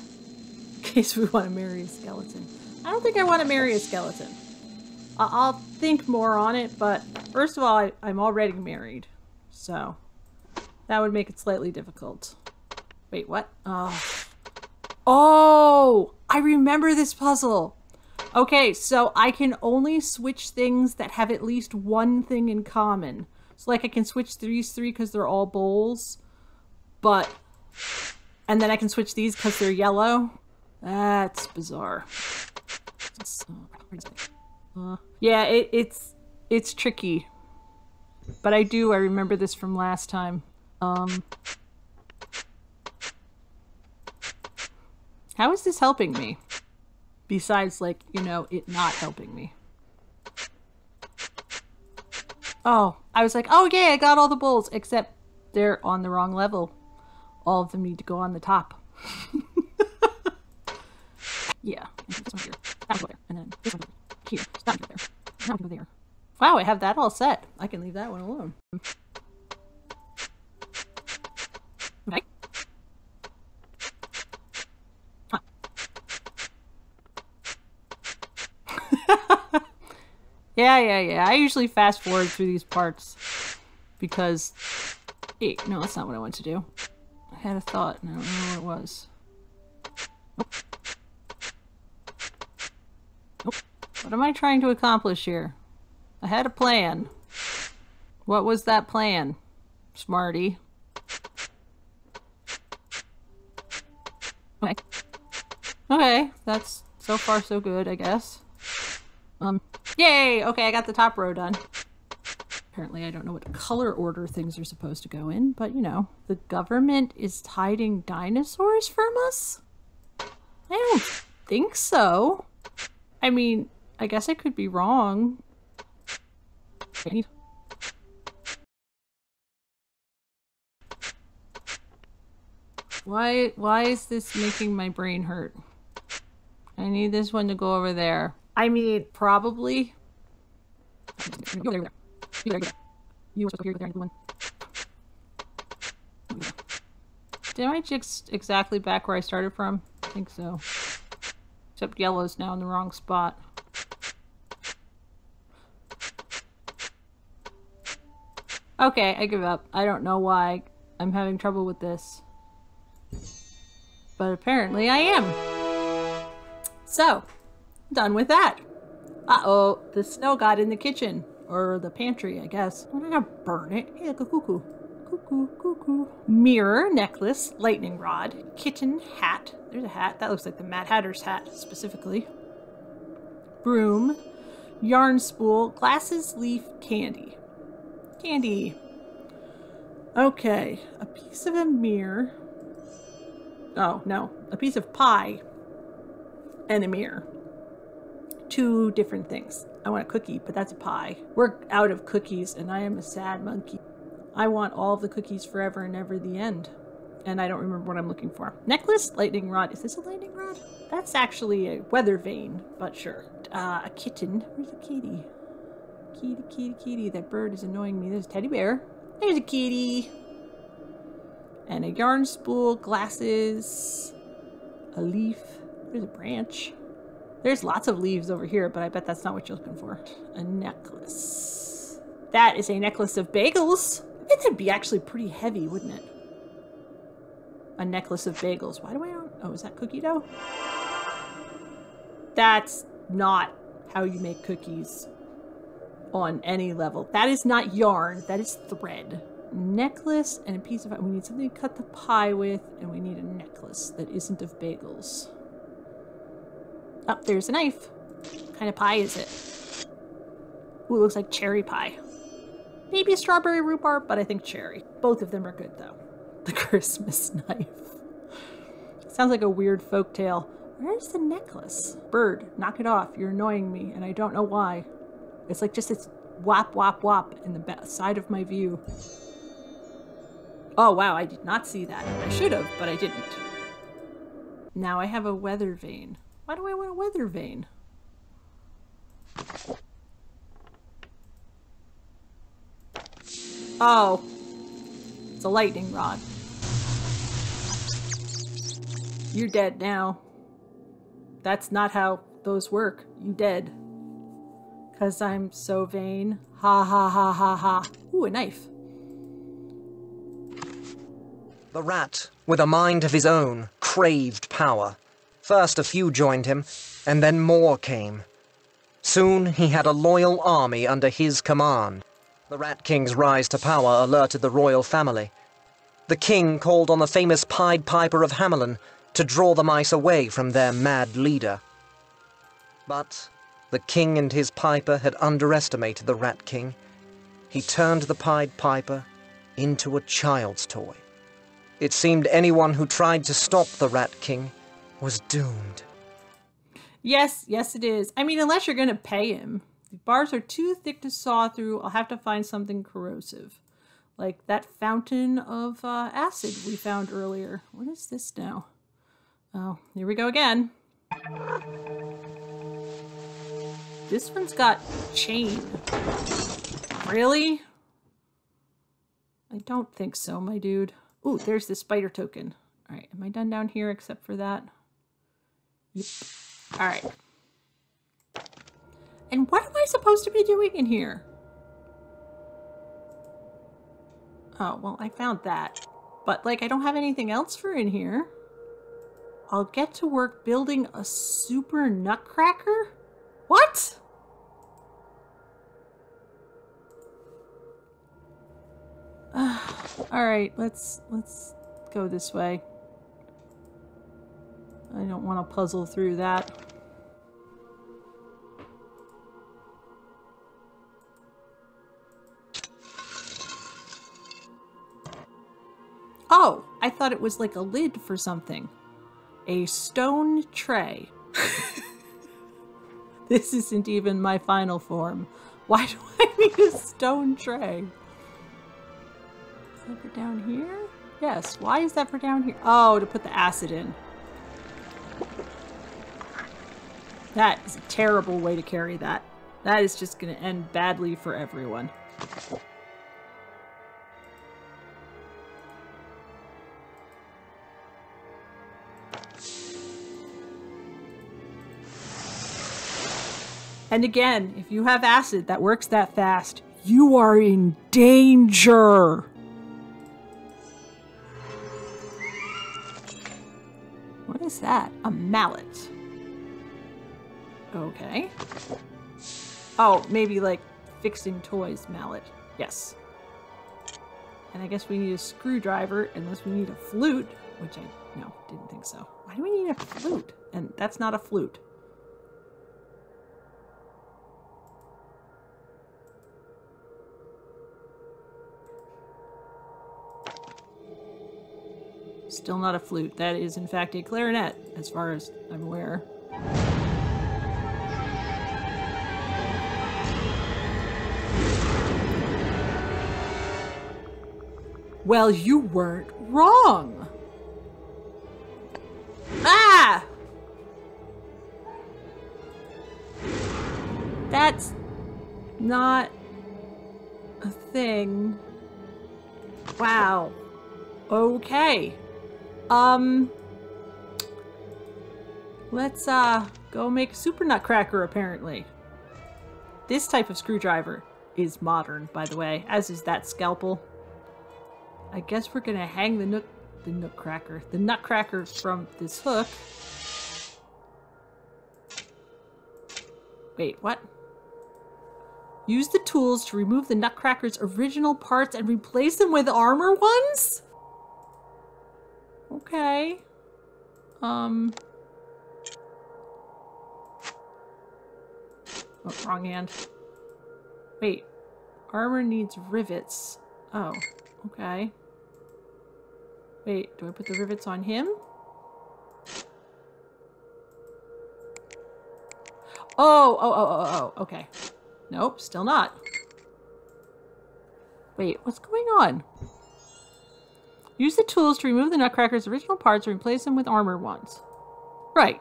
In case we want to marry a skeleton. I don't think I want to marry a skeleton. I I'll think more on it, but first of all, I I'm already married. So... that would make it slightly difficult. Wait, what? Oh. Oh! I remember this puzzle! Okay, so I can only switch things that have at least one thing in common. So, like, I can switch these three because they're all bowls, but... and then I can switch these because they're yellow. That's bizarre. Uh, yeah, it, it's, it's tricky. But I do, I remember this from last time. Um, How is this helping me? Besides, like, you know, it not helping me. Oh, I was like, oh yeah, I got all the bowls, except they're on the wrong level. All of them need to go on the top. Yeah. This one here. That one there. And then this one here. That one there. That one there. Wow, I have that all set. I can leave that one alone. Okay. Huh. yeah, yeah, yeah. I usually fast forward through these parts because... Hey, no, that's not what I want to do. I had a thought and I don't know what it was. Nope. Nope. What am I trying to accomplish here? I had a plan. What was that plan, Smarty? Okay. Okay, that's so far so good, I guess. Um, yay! Okay, I got the top row done. Apparently, I don't know what color order things are supposed to go in, but you know, the government is hiding dinosaurs from us? I don't think so. I mean, I guess I could be wrong. I need... Why, why is this making my brain hurt? I need this one to go over there. I mean, probably. You there, you there. You were supposed to go here, go there, one. Did I just exactly back where I started from? I think so. Except yellow's now in the wrong spot. Okay, I give up. I don't know why I'm having trouble with this. But apparently I am. So, done with that. Uh-oh, the snow got in the kitchen. Or the pantry, I guess. I'm gonna burn it. Hey, look, cuckoo. Cuckoo, cuckoo. Mirror, necklace, lightning rod, kitchen, hat. There's a hat. That looks like the Mad Hatter's hat, specifically. Broom, yarn spool, glasses, leaf, candy. Candy. Okay, a piece of a mirror. Oh, no. A piece of pie and a mirror. Two different things. I want a cookie, but that's a pie. We're out of cookies, and I am a sad monkey. I want all of the cookies forever and ever the end. And I don't remember what I'm looking for. Necklace, lightning rod. Is this a lightning rod? That's actually a weather vane, but sure. Uh, a kitten. Where's the kitty? Kitty, kitty, kitty. That bird is annoying me. There's a teddy bear. There's a kitty. And a yarn spool, glasses, a leaf. There's a branch. There's lots of leaves over here, but I bet that's not what you're looking for. A necklace. That is a necklace of bagels. It would be actually pretty heavy, wouldn't it? A necklace of bagels. Why do I not? Oh, is that cookie dough? That's not how you make cookies on any level. That is not yarn. That is thread. Necklace and a piece of... We need something to cut the pie with, and we need a necklace that isn't of bagels. Up, oh, there's a knife. What kind of pie is it? Ooh, it looks like cherry pie. Maybe strawberry rhubarb, but I think cherry. Both of them are good, though. The Christmas knife. Sounds like a weird folktale. Where's the necklace? Bird, knock it off. You're annoying me, and I don't know why. It's like just this whop, whop, whop in the side of my view. Oh, wow, I did not see that. I should have, but I didn't. Now I have a weather vane. Why do I want a weather vane? Oh. It's a lightning rod. You're dead now. That's not how those work. You dead. Because I'm so vain. Ha ha ha ha ha. Ooh, a knife. The rat, with a mind of his own, craved power. First a few joined him, and then more came. Soon he had a loyal army under his command. The Rat King's rise to power alerted the royal family. The king called on the famous Pied Piper of Hamelin to draw the mice away from their mad leader. But the king and his piper had underestimated the Rat King. He turned the Pied Piper into a child's toy. It seemed anyone who tried to stop the Rat King was doomed. Yes, yes it is. I mean, unless you're going to pay him. The bars are too thick to saw through. I'll have to find something corrosive. Like that fountain of uh, acid we found earlier. What is this now? Oh, here we go again. This one's got chain. Really? I don't think so, my dude. Ooh, there's the spider token. All right, am I done down here except for that? Yep. All right. And what am I supposed to be doing in here? Oh, well, I found that. But, like, I don't have anything else for in here. I'll get to work building a super nutcracker? What? Uh, Alright, let's, let's go this way. I don't want to puzzle through that. Oh, I thought it was like a lid for something. A stone tray. This isn't even my final form. Why do I need a stone tray? Is that for down here? Yes. Why is that for down here? Oh, to put the acid in. That is a terrible way to carry that. That is just going to end badly for everyone. And again, if you have acid that works that fast, you are in danger. What is that? A mallet. Okay. Oh, maybe like fixing toys mallet. Yes. And I guess we need a screwdriver unless we need a flute, which I, no, didn't think so. Why do we need a flute? And that's not a flute. Still not a flute. That is, in fact, a clarinet, as far as I'm aware. Well, you weren't wrong! Ah! That's not a thing. Wow. Okay. Um, let's, uh, go make Super Nutcracker, apparently. This type of screwdriver is modern, by the way, as is that scalpel. I guess we're gonna hang the, nook, the Nutcracker, the Nutcracker from this hook. Wait, what? Use the tools to remove the Nutcracker's original parts and replace them with armor ones? Okay. Um. Oh, wrong hand. Wait. Armor needs rivets. Oh, okay. Wait, do I put the rivets on him? Oh, oh, oh, oh, oh, okay. Nope, still not. Wait, what's going on? Use the tools to remove the Nutcracker's original parts and replace them with armor ones. Right.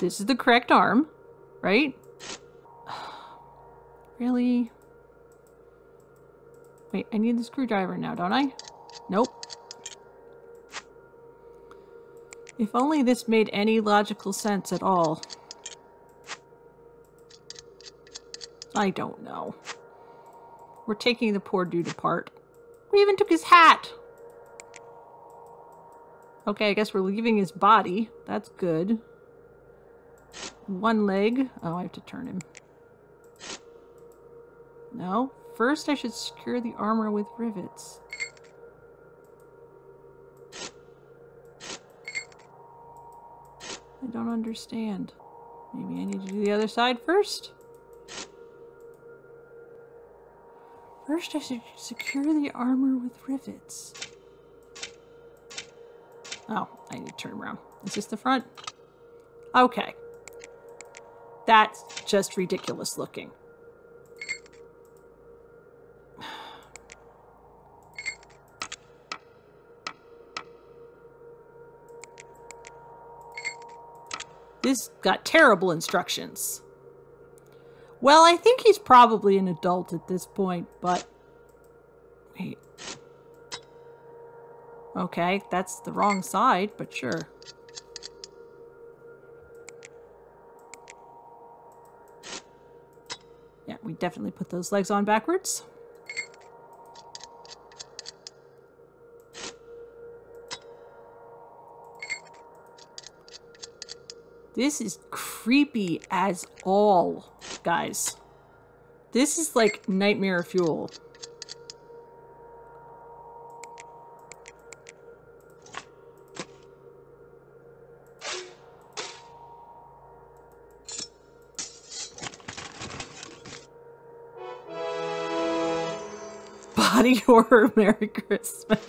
This is the correct arm, right? Really? Wait, I need the screwdriver now, don't I? Nope. If only this made any logical sense at all. I don't know. We're taking the poor dude apart. We even took his hat! Okay, I guess we're leaving his body. That's good. One leg. Oh, I have to turn him. No. First, I should secure the armor with rivets. I don't understand. Maybe I need to do the other side first? First, I should secure the armor with rivets. Oh, I need to turn around. Is this the front? Okay. That's just ridiculous looking. This got terrible instructions. Well, I think he's probably an adult at this point, but... Wait. Okay, that's the wrong side, but sure. Yeah, we definitely put those legs on backwards. This is creepy as all, guys. This is like nightmare fuel. Body horror, Merry Christmas.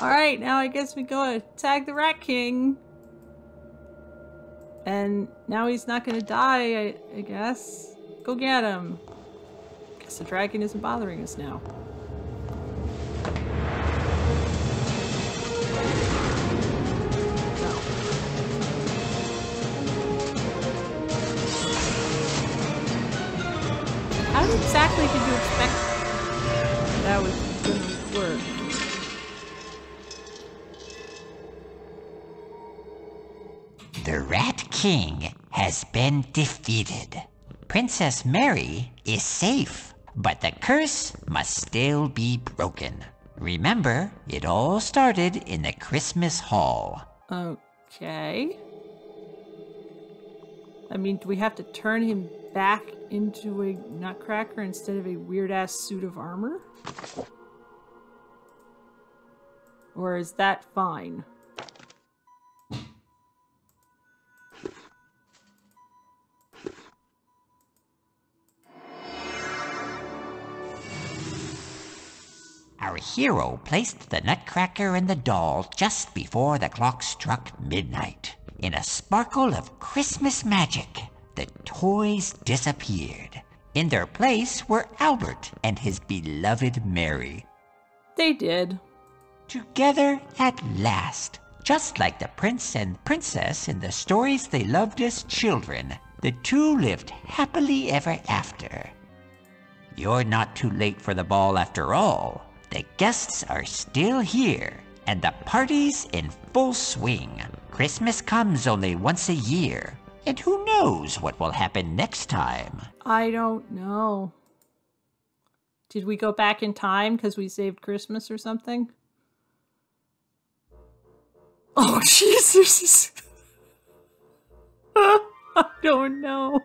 All right, now I guess we go attack the Rat King. And now he's not gonna die, I, I guess. Go get him. Guess the dragon isn't bothering us now. No. How exactly did you expect that was gonna work? The Rat King has been defeated. Princess Mary is safe, but the curse must still be broken. Remember, it all started in the Christmas hall. Okay. I mean, do we have to turn him back into a nutcracker instead of a weird-ass suit of armor? Or is that fine? Our hero placed the nutcracker and the doll just before the clock struck midnight. In a sparkle of Christmas magic, the toys disappeared. In their place were Albert and his beloved Mary. They did. Together at last, just like the prince and princess in the stories they loved as children, the two lived happily ever after. You're not too late for the ball after all. The guests are still here, and the party's in full swing. Christmas comes only once a year, and who knows what will happen next time? I don't know. Did we go back in time because we saved Christmas or something? Oh, Jesus! I don't know.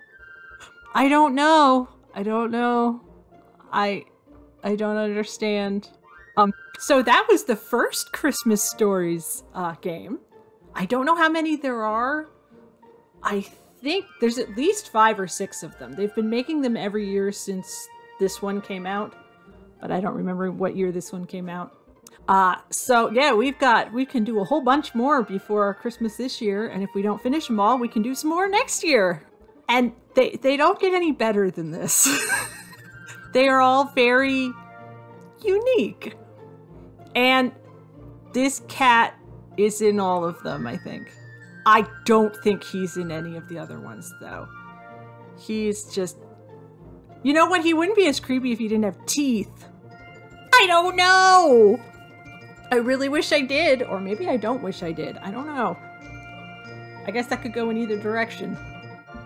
I don't know. I don't know. I... I don't understand. Um, so that was the first Christmas Stories uh, game. I don't know how many there are. I think there's at least five or six of them. They've been making them every year since this one came out, but I don't remember what year this one came out. Uh, so yeah, we've got, we can do a whole bunch more before our Christmas this year. And if we don't finish them all, we can do some more next year. And they, they don't get any better than this. They are all very unique. And this cat is in all of them, I think. I don't think he's in any of the other ones, though. He's just... You know what? He wouldn't be as creepy if he didn't have teeth. I don't know! I really wish I did. Or maybe I don't wish I did. I don't know. I guess that could go in either direction.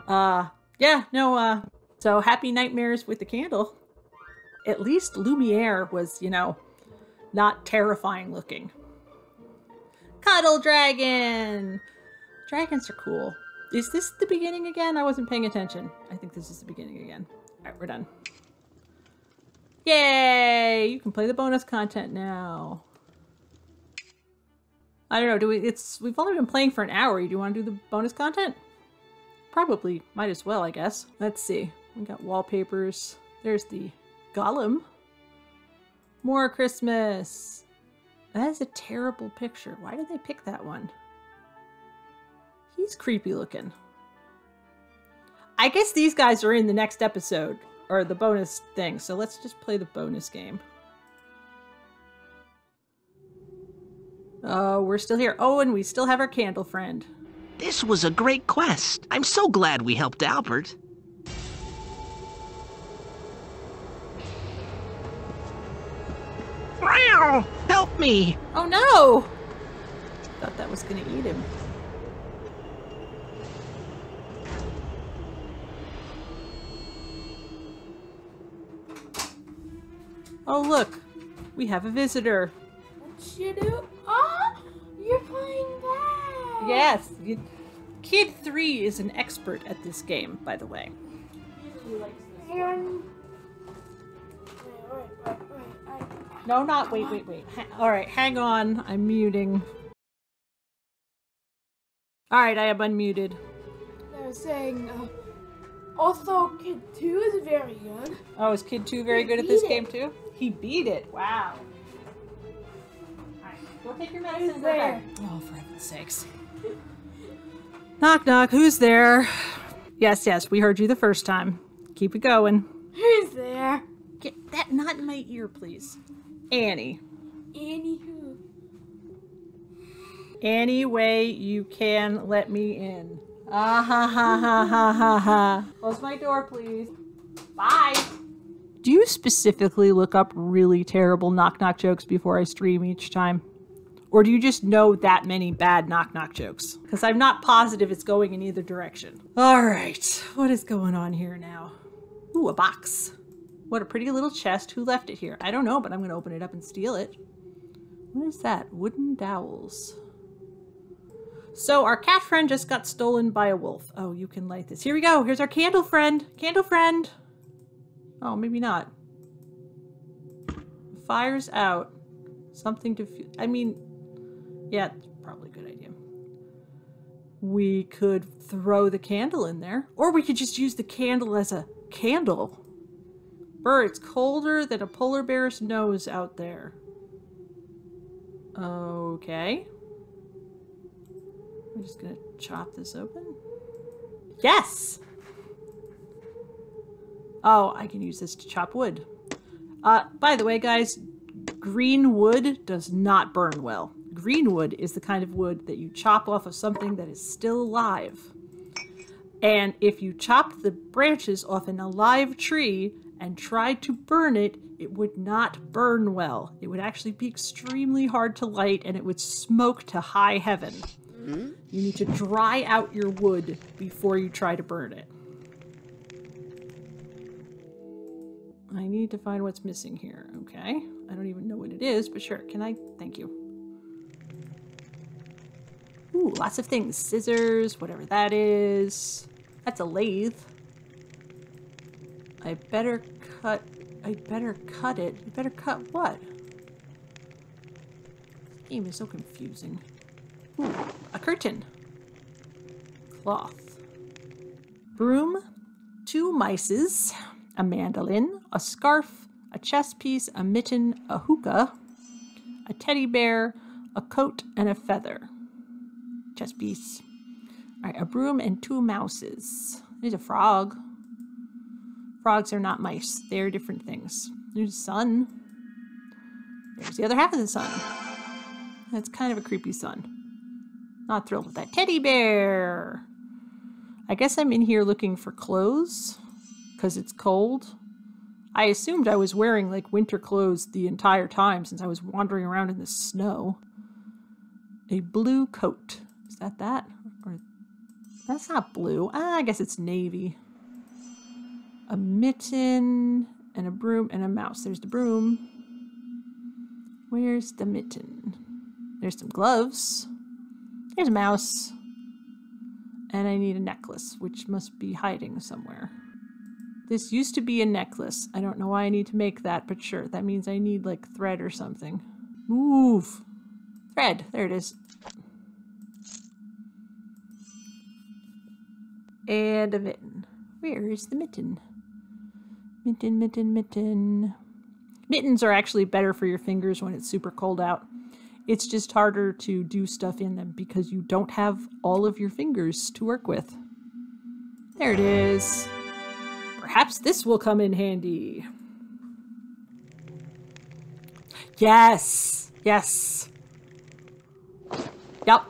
Uh, yeah, no, uh... So, happy nightmares with the candle. At least Lumiere was, you know, not terrifying looking. Cuddle dragon! Dragons are cool. Is this the beginning again? I wasn't paying attention. I think this is the beginning again. Alright, we're done. Yay! You can play the bonus content now. I don't know, do we, it's, we've only been playing for an hour. Do you want to do the bonus content? Probably might as well, I guess. Let's see. We got wallpapers. There's the Gollum. More Christmas. That is a terrible picture. Why did they pick that one? He's creepy looking. I guess these guys are in the next episode, or the bonus thing, so let's just play the bonus game. Oh, we're still here. Oh, and we still have our candle friend. This was a great quest. I'm so glad we helped Albert. Help me! Oh no! I thought that was gonna eat him. Oh look, we have a visitor. What you do? Oh, you're playing back. Yes, you, Kid Three is an expert at this game, by the way. He likes this one. No, not, wait, wait, wait. Ha all right, hang on. I'm muting. All right, I am unmuted. I was saying, uh, also, Kid two is very good. Oh, is Kid two very he good at this it. game, too? He beat it. Wow. All right, go take your medicine. Who's there? Oh, for heaven's sakes. Knock, knock. Who's there? Yes, yes, we heard you the first time. Keep it going. Who's there? Get that not in my ear, please. Annie. Annie who? Any way you can, let me in. Ah ha ha ha ha ha ha. Close my door, please. Bye. Do you specifically look up really terrible knock-knock jokes before I stream each time? Or do you just know that many bad knock-knock jokes? Because I'm not positive it's going in either direction. All right. What is going on here now? Ooh, a box. What a pretty little chest. Who left it here? I don't know, but I'm going to open it up and steal it. What is that? Wooden dowels. So our cat friend just got stolen by a wolf. Oh, you can light this. Here we go. Here's our candle friend. Candle friend. Oh, maybe not. Fire's out. Something to... I mean, yeah, it's probably a good idea. We could throw the candle in there. Or we could just use the candle as a candle. It's colder than a polar bear's nose out there. Okay. I'm just going to chop this open. Yes! Oh, I can use this to chop wood. Uh, by the way, guys, green wood does not burn well. Green wood is the kind of wood that you chop off of something that is still alive. And if you chopped the branches off an alive tree and tried to burn it, it would not burn well. It would actually be extremely hard to light, and it would smoke to high heaven. Mm-hmm. You need to dry out your wood before you try to burn it. I need to find what's missing here. Okay. I don't even know what it is, but sure. Can I? Thank you. Ooh, lots of things. Scissors, whatever that is. That's a lathe. I better cut, I better cut it. I better cut what? This game is so confusing. Ooh, a curtain. Cloth. Broom. Two mices. A mandolin. A scarf. A chess piece. A mitten. A hookah. A teddy bear. A coat and a feather. Chess piece. All right, a broom and two mouses. There's a frog. Frogs are not mice. They are different things. There's the sun. There's the other half of the sun. That's kind of a creepy sun. Not thrilled with that. Teddy bear! I guess I'm in here looking for clothes because it's cold. I assumed I was wearing like winter clothes the entire time since I was wandering around in the snow. A blue coat. Is that that? Or that's not blue. Ah, I guess it's navy. A mitten, and a broom, and a mouse. There's the broom. Where's the mitten? There's some gloves. There's a mouse. And I need a necklace, which must be hiding somewhere. This used to be a necklace. I don't know why I need to make that, but sure. That means I need, like, thread or something. Move! Thread! There it is. And a mitten. Where is the mitten? Mitten, mitten, mitten. Mittens are actually better for your fingers when it's super cold out. It's just harder to do stuff in them because you don't have all of your fingers to work with. There it is. Perhaps this will come in handy. Yes! Yes! Yep.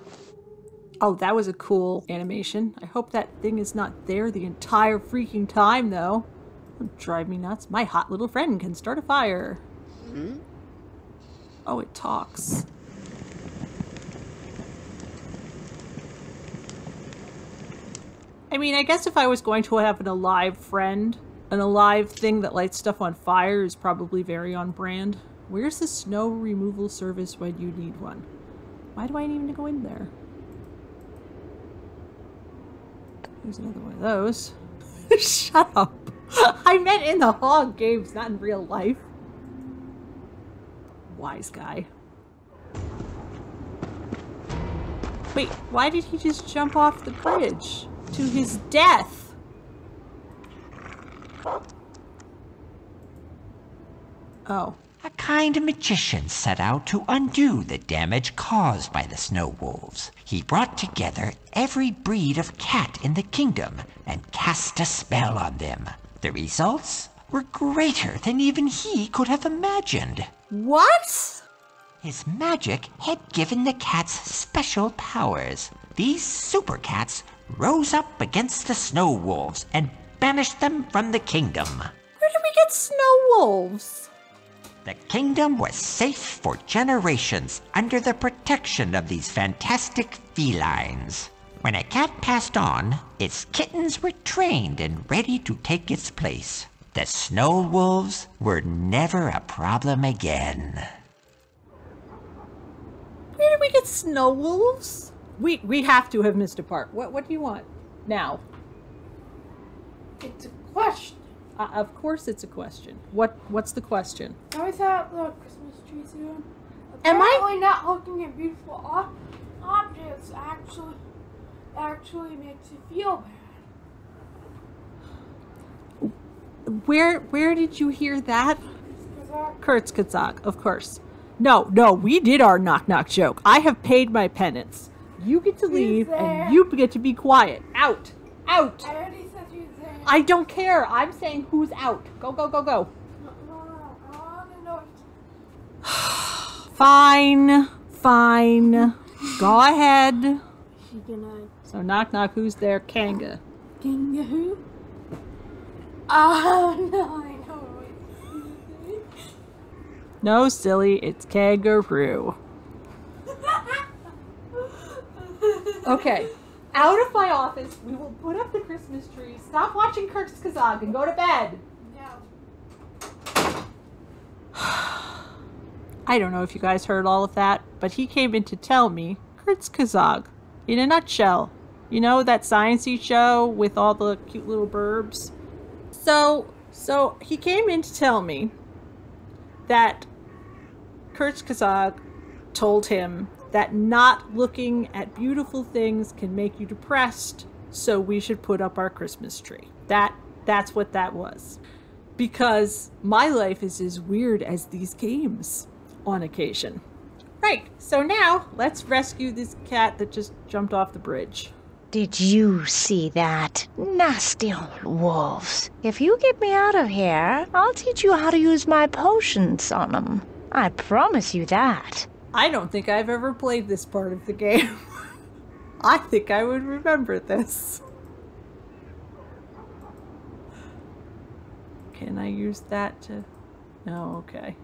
Oh, that was a cool animation. I hope that thing is not there the entire freaking time, though. Don't drive me nuts. My hot little friend can start a fire. Mm-hmm. Oh, it talks. I mean, I guess if I was going to have an alive friend, an alive thing that lights stuff on fire is probably very on brand. Where's the snow removal service when you need one? Why do I need to go in there? There's another one of those. Shut up. I meant in the hog games, not in real life. Wise guy. Wait, why did he just jump off the bridge? To his death! Oh. A kind magician set out to undo the damage caused by the snow wolves. He brought together every breed of cat in the kingdom and cast a spell on them. The results were greater than even he could have imagined. What? His magic had given the cats special powers. These super cats rose up against the snow wolves and banished them from the kingdom. Where did we get snow wolves? The kingdom was safe for generations under the protection of these fantastic felines. When a cat passed on, its kittens were trained and ready to take its place. The snow wolves were never a problem again. Where did we get snow wolves? We we have to have missed a part. What what do you want now? It's a question. Uh, of course, it's a question. What what's the question? I was at the Christmas tree soon. Am I not looking at beautiful ob objects? Actually, actually makes you feel bad. Where where did you hear that? Kurzgesagt, of course. No, no, we did our knock knock joke. I have paid my penance. You get to leave and you get to be quiet. Out, out. I already said who's there. I don't care. I'm saying who's out. Go go go go. No, no, no. I want to know. Fine, fine. Go ahead. She gonna. So knock knock. Who's there? Kanga. Kanga who? Oh, no, I know. No, silly, it's kangaroo. Okay, out of my office, we will put up the Christmas tree, stop watching Kurzgesagt, and go to bed. No. I don't know if you guys heard all of that, but he came in to tell me Kurzgesagt, in a nutshell. You know, that science-y show with all the cute little burbs? So, so he came in to tell me that Kurzgesagt told him that not looking at beautiful things can make you depressed, so we should put up our Christmas tree. That, that's what that was. Because my life is as weird as these games on occasion. Right, so now let's rescue this cat that just jumped off the bridge. Did you see that? Nasty old wolves. If you get me out of here, I'll teach you how to use my potions on them. I promise you that. I don't think I've ever played this part of the game. I think I would remember this. Can I use that to... No, okay.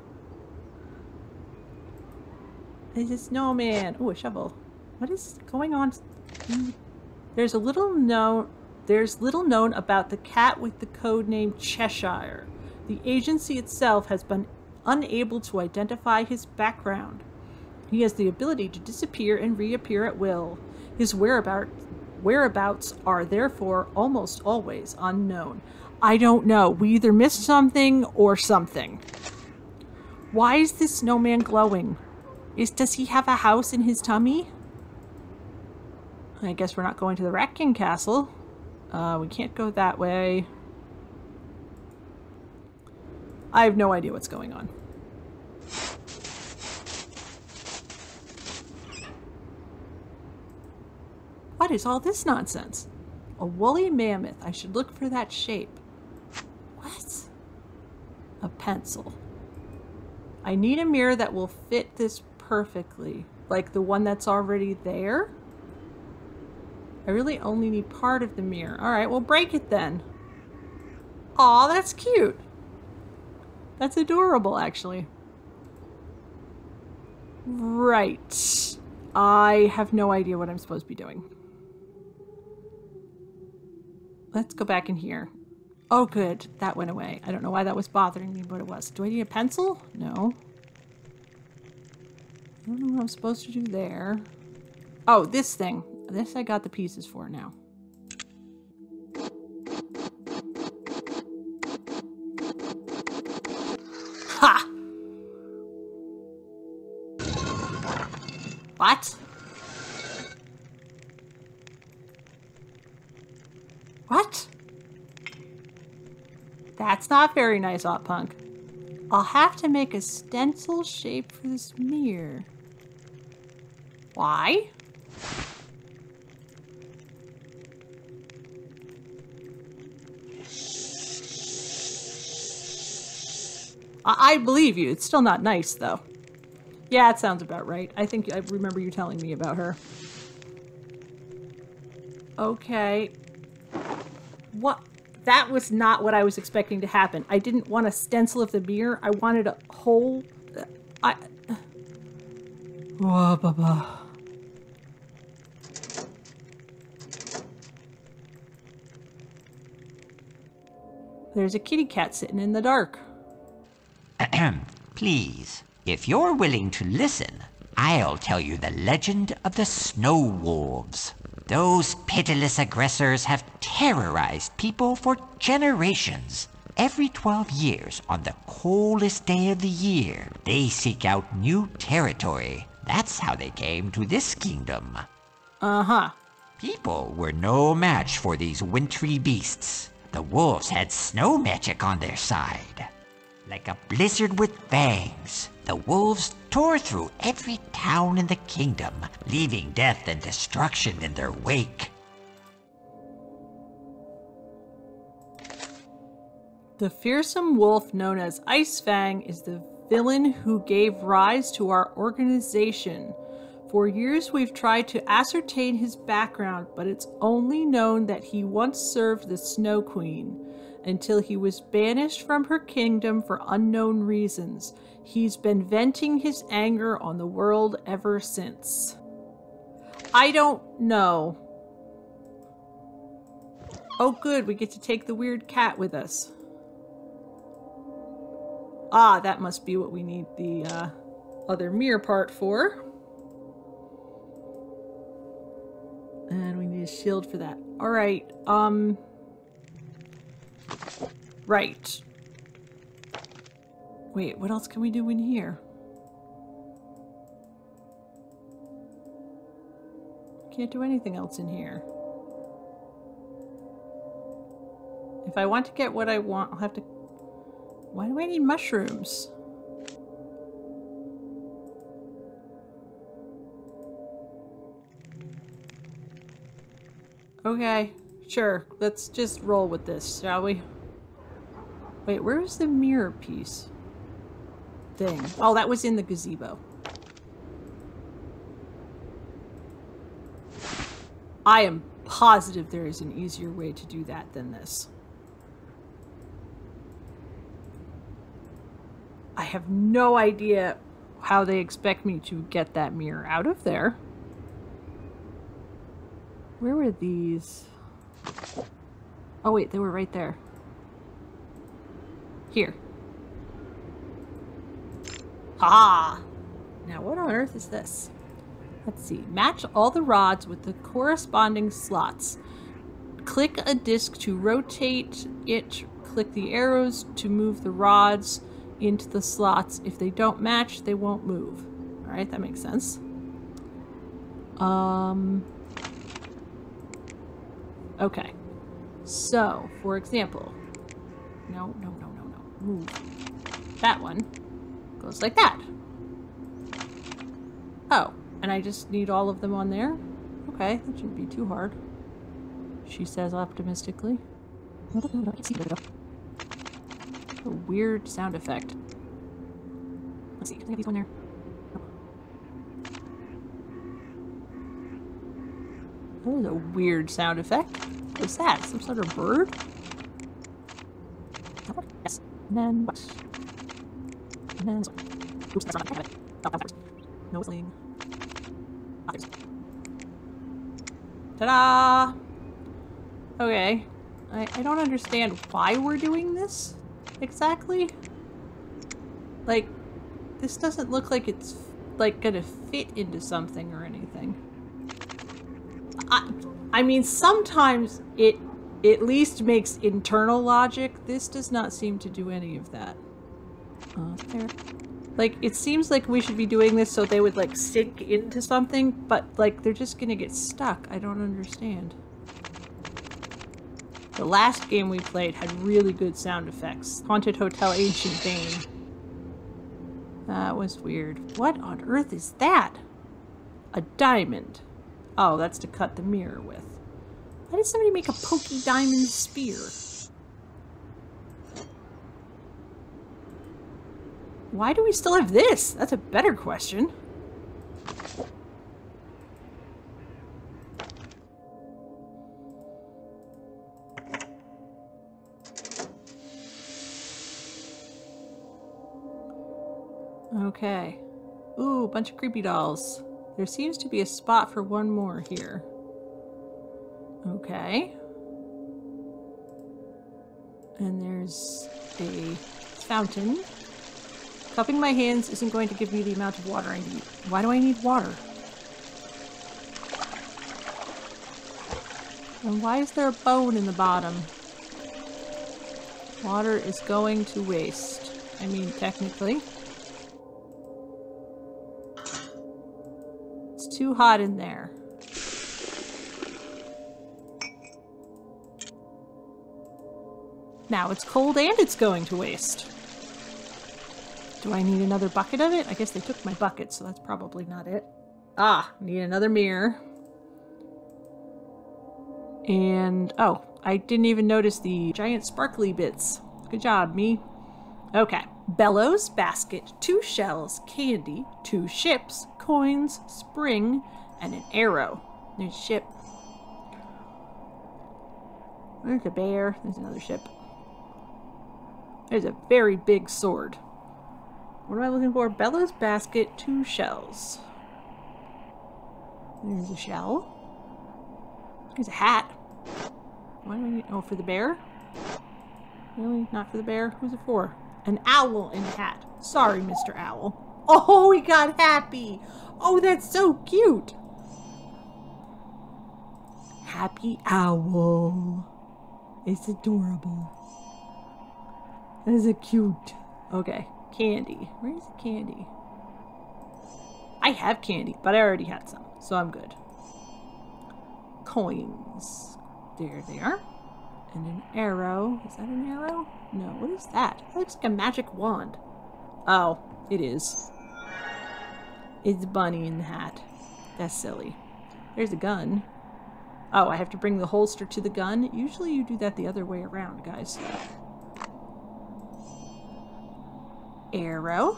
There's a snowman. Ooh, a shovel. What is going on? There's a little known, there's little known about the cat with the codename Cheshire. The agency itself has been unable to identify his background. He has the ability to disappear and reappear at will. His whereabouts, whereabouts are therefore almost always unknown. I don't know. We either missed something or something. Why is this snowman glowing? Is, does he have a house in his tummy? I guess we're not going to the Rat King castle. Uh, we can't go that way. I have no idea what's going on. is all this nonsense? A woolly mammoth. I should look for that shape. What? A pencil. I need a mirror that will fit this perfectly, like the one that's already there. I really only need part of the mirror. All right, we'll break it then. Aw, that's cute. That's adorable, actually. Right. I have no idea what I'm supposed to be doing. Let's go back in here. Oh, good. That went away. I don't know why that was bothering me, but it was. Do I need a pencil? No. I don't know what I'm supposed to do there. Oh, this thing. This I got the pieces for now. Ha! What? What? That's not very nice, Hot Punk. I'll have to make a stencil shape for this mirror. Why? I, I believe you. It's still not nice, though. Yeah, it sounds about right. I think I remember you telling me about her. Okay. What? That was not what I was expecting to happen. I didn't want a stencil of the mirror. I wanted a whole... I... Whoa, blah, blah. There's a kitty cat sitting in the dark. Ahem. Please, if you're willing to listen, I'll tell you the legend of the snow wolves. Those pitiless aggressors have terrorized people for generations. Every twelve years, on the coldest day of the year, they seek out new territory. That's how they came to this kingdom. Uh-huh. People were no match for these wintry beasts. The wolves had snow magic on their side. Like a blizzard with fangs, the wolves tore through every town in the kingdom, leaving death and destruction in their wake. The fearsome wolf known as Icefang is the villain who gave rise to our organization. For years we've tried to ascertain his background, but it's only known that he once served the Snow Queen. Until he was banished from her kingdom for unknown reasons. He's been venting his anger on the world ever since. I don't know. Oh good, we get to take the weird cat with us. Ah, that must be what we need the uh, other mirror part for. And we need a shield for that. Alright, um... Right. Wait, what else can we do in here? Can't do anything else in here. If I want to get what I want, I'll have to... Why do I need mushrooms? Okay, sure. Let's just roll with this, shall we? Wait, where is the mirror piece thing? Oh, that was in the gazebo. I am positive there is an easier way to do that than this. I have no idea how they expect me to get that mirror out of there. Where were these? Oh wait, they were right there. Here. Ah! Now what on earth is this? Let's see. Match all the rods with the corresponding slots. Click a disc to rotate it. Click the arrows to move the rods into the slots. If they don't match, they won't move. Alright, that makes sense. Um... Okay. So, for example... No, no, no. Ooh. That one goes like that. Oh, and I just need all of them on there? Okay, that shouldn't be too hard, she says optimistically. A weird sound effect. Let's see, I think I have these on there. That was a weird sound effect. What was that? Some sort of bird? Yes. And then what? And then... Oops, that's not it. Oh, that was no whistling. Ah, ta-da! Okay. I, I don't understand why we're doing this exactly. Like, this doesn't look like it's, like, gonna fit into something or anything. I, I mean, sometimes it at least makes internal logic. This does not seem to do any of that. Uh, there. Like, it seems like we should be doing this so they would, like, sink into something, but, like, they're just gonna get stuck. I don't understand. The last game we played had really good sound effects. Haunted Hotel Ancient Bane. That was weird. What on earth is that? A diamond. Oh, that's to cut the mirror with. Why did somebody make a pokey diamond spear? Why do we still have this? That's a better question. Okay. Ooh, a bunch of creepy dolls. There seems to be a spot for one more here. Okay. And there's a fountain. Cupping my hands isn't going to give me the amount of water I need. Why do I need water? And why is there a bone in the bottom? Water is going to waste. I mean, technically. Too hot in there. Now it's cold and it's going to waste. Do I need another bucket of it? I guess they took my bucket, so that's probably not it. Ah, need another mirror. And oh, I didn't even notice the giant sparkly bits. Good job, me. Okay. Bellows, basket, two shells, candy, two ships, coins, spring, and an arrow. There's a ship. There's a bear. There's another ship. There's a very big sword. What am I looking for? Bellows, basket, two shells. There's a shell. There's a hat. Why do I need... Oh, for the bear? Really? Not for the bear? Who's it for? An owl in a hat. Sorry, Mister Owl. Oh, he got happy. Oh, that's so cute. Happy owl. It's adorable. That is a cute. Okay, candy. Where is the candy? I have candy, but I already had some, so I'm good. Coins. There they are. And an arrow. Is that an arrow? No, what is that? That looks like a magic wand. Oh, it is. It's a bunny in the hat. That's silly. There's a gun. Oh, I have to bring the holster to the gun? Usually you do that the other way around, guys. Arrow.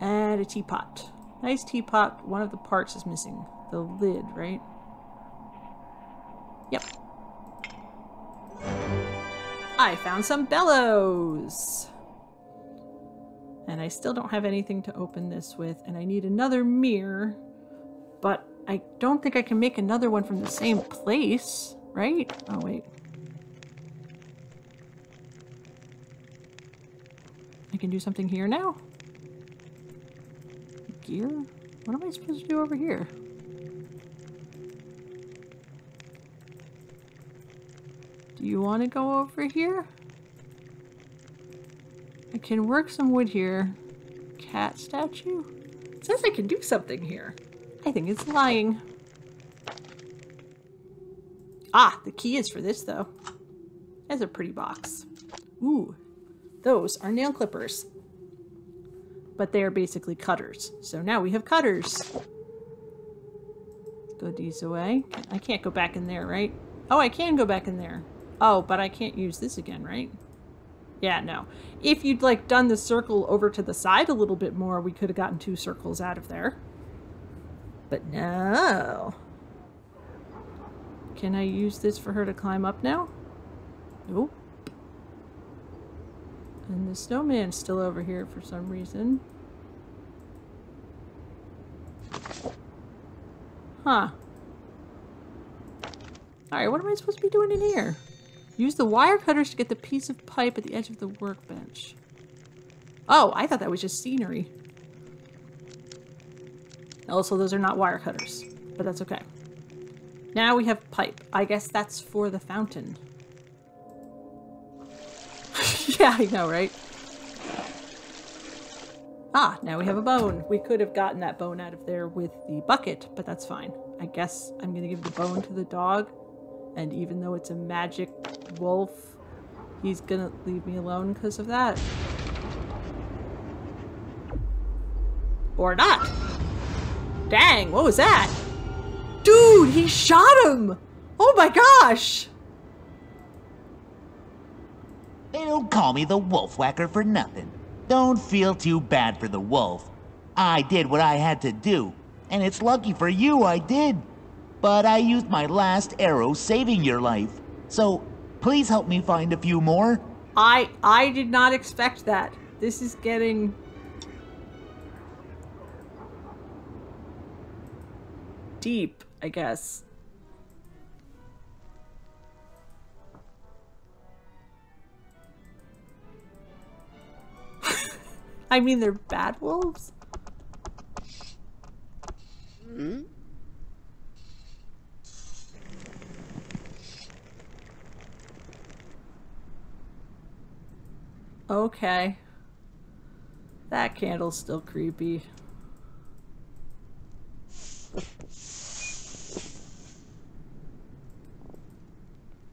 And a teapot. Nice teapot. One of the parts is missing. The lid, right? Yep. I found some bellows! And I still don't have anything to open this with, and I need another mirror, but I don't think I can make another one from the same place, right? Oh, wait. I can do something here now? Gear? What am I supposed to do over here? Do you want to go over here? I can work some wood here. Cat statue? It says I can do something here. I think it's lying. Ah, the key is for this though. That's a pretty box. Ooh, those are nail clippers. But they are basically cutters. So now we have cutters. goodies away. I can't go back in there, right? Oh, I can go back in there. Oh, but I can't use this again, right? Yeah, no. If you'd like done the circle over to the side a little bit more, we could have gotten two circles out of there. But no. Can I use this for her to climb up now? Nope. And the snowman's still over here for some reason. Huh. Alright, what am I supposed to be doing in here? Use the wire cutters to get the piece of pipe at the edge of the workbench. Oh, I thought that was just scenery. Also, those are not wire cutters, but that's okay. Now we have pipe. I guess that's for the fountain. Yeah, I know, right? Ah, now we have a bone. We could have gotten that bone out of there with the bucket, but that's fine. I guess I'm gonna give the bone to the dog. And even though it's a magic wolf, he's gonna leave me alone because of that. Or not! Dang, what was that? Dude, he shot him! Oh my gosh! They don't call me the wolf whacker for nothing. Don't feel too bad for the wolf. I did what I had to do, and it's lucky for you I did. But I used my last arrow saving your life, so please help me find a few more. I I did not expect that. This is getting... deep, I guess. I mean, they're bad wolves? Mm-hmm. Okay. That candle's still creepy.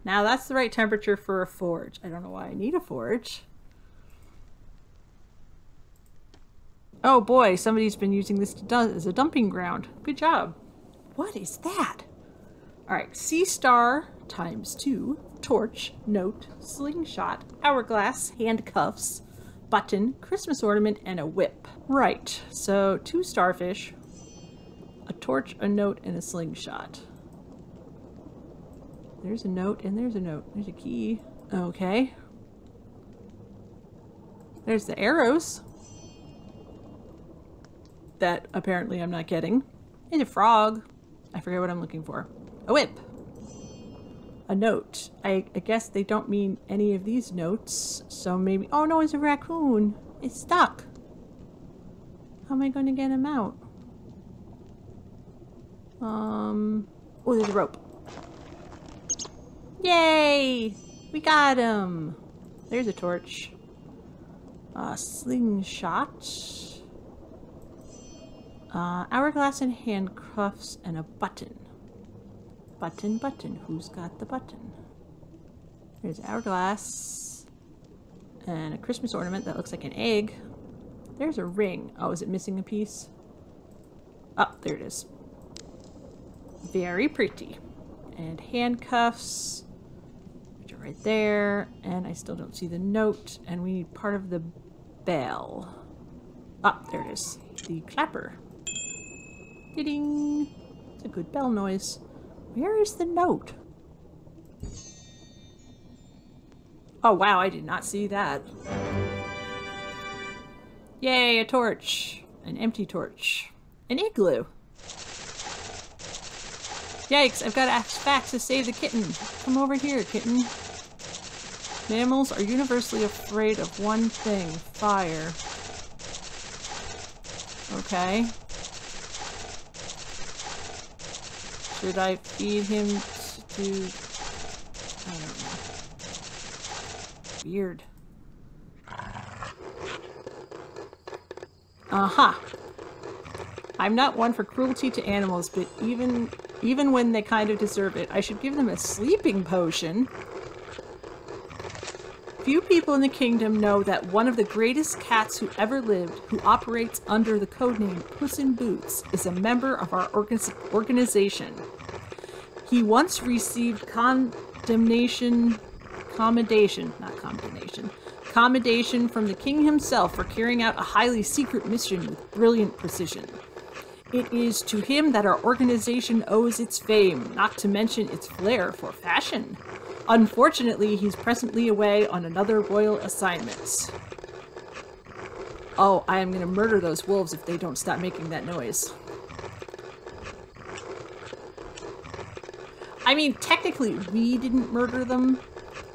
Now that's the right temperature for a forge. I don't know why I need a forge. Oh boy, somebody's been using this to do as a dumping ground. Good job. What is that? Alright, sea star times two. Torch, note, slingshot, hourglass, handcuffs, button, Christmas ornament, and a whip. Right, so two starfish, a torch, a note, and a slingshot. There's a note, and there's a note. There's a key. Okay. There's the arrows. That apparently I'm not getting. And a frog. I forget what I'm looking for. A whip. A note. I, I guess they don't mean any of these notes, so maybe... Oh no, it's a raccoon! It's stuck! How am I going to get him out? Um... Oh, there's a rope. Yay! We got him! There's a torch. Uh, slingshot. Uh, hourglass and handcuffs and a button. Button, button. Who's got the button? There's hourglass and a Christmas ornament that looks like an egg. There's a ring. Oh, is it missing a piece? Oh, there it is. Very pretty. And handcuffs, which are right there. And I still don't see the note. And we need part of the bell. Ah, there it is. The clapper. Ding! It's a good bell noise. Where is the note? Oh wow, I did not see that. Yay, a torch. An empty torch. An igloo. Yikes, I've got to ask Fax to save the kitten. Come over here, kitten. Mammals are universally afraid of one thing. Fire. Okay. Should I feed him to... I don't know. Weird. Aha! Uh-huh. I'm not one for cruelty to animals, but even even when they kind of deserve it, I should give them a sleeping potion. few people in the kingdom know that one of the greatest cats who ever lived, who operates under the codename Puss in Boots, is a member of our orga- organization. He once received condemnation, commendation, not condemnation, commendation from the king himself for carrying out a highly secret mission with brilliant precision. It is to him that our organization owes its fame, not to mention its flair for fashion. Unfortunately, he's presently away on another royal assignment. Oh, I am going to murder those wolves if they don't stop making that noise. I mean, technically, we didn't murder them.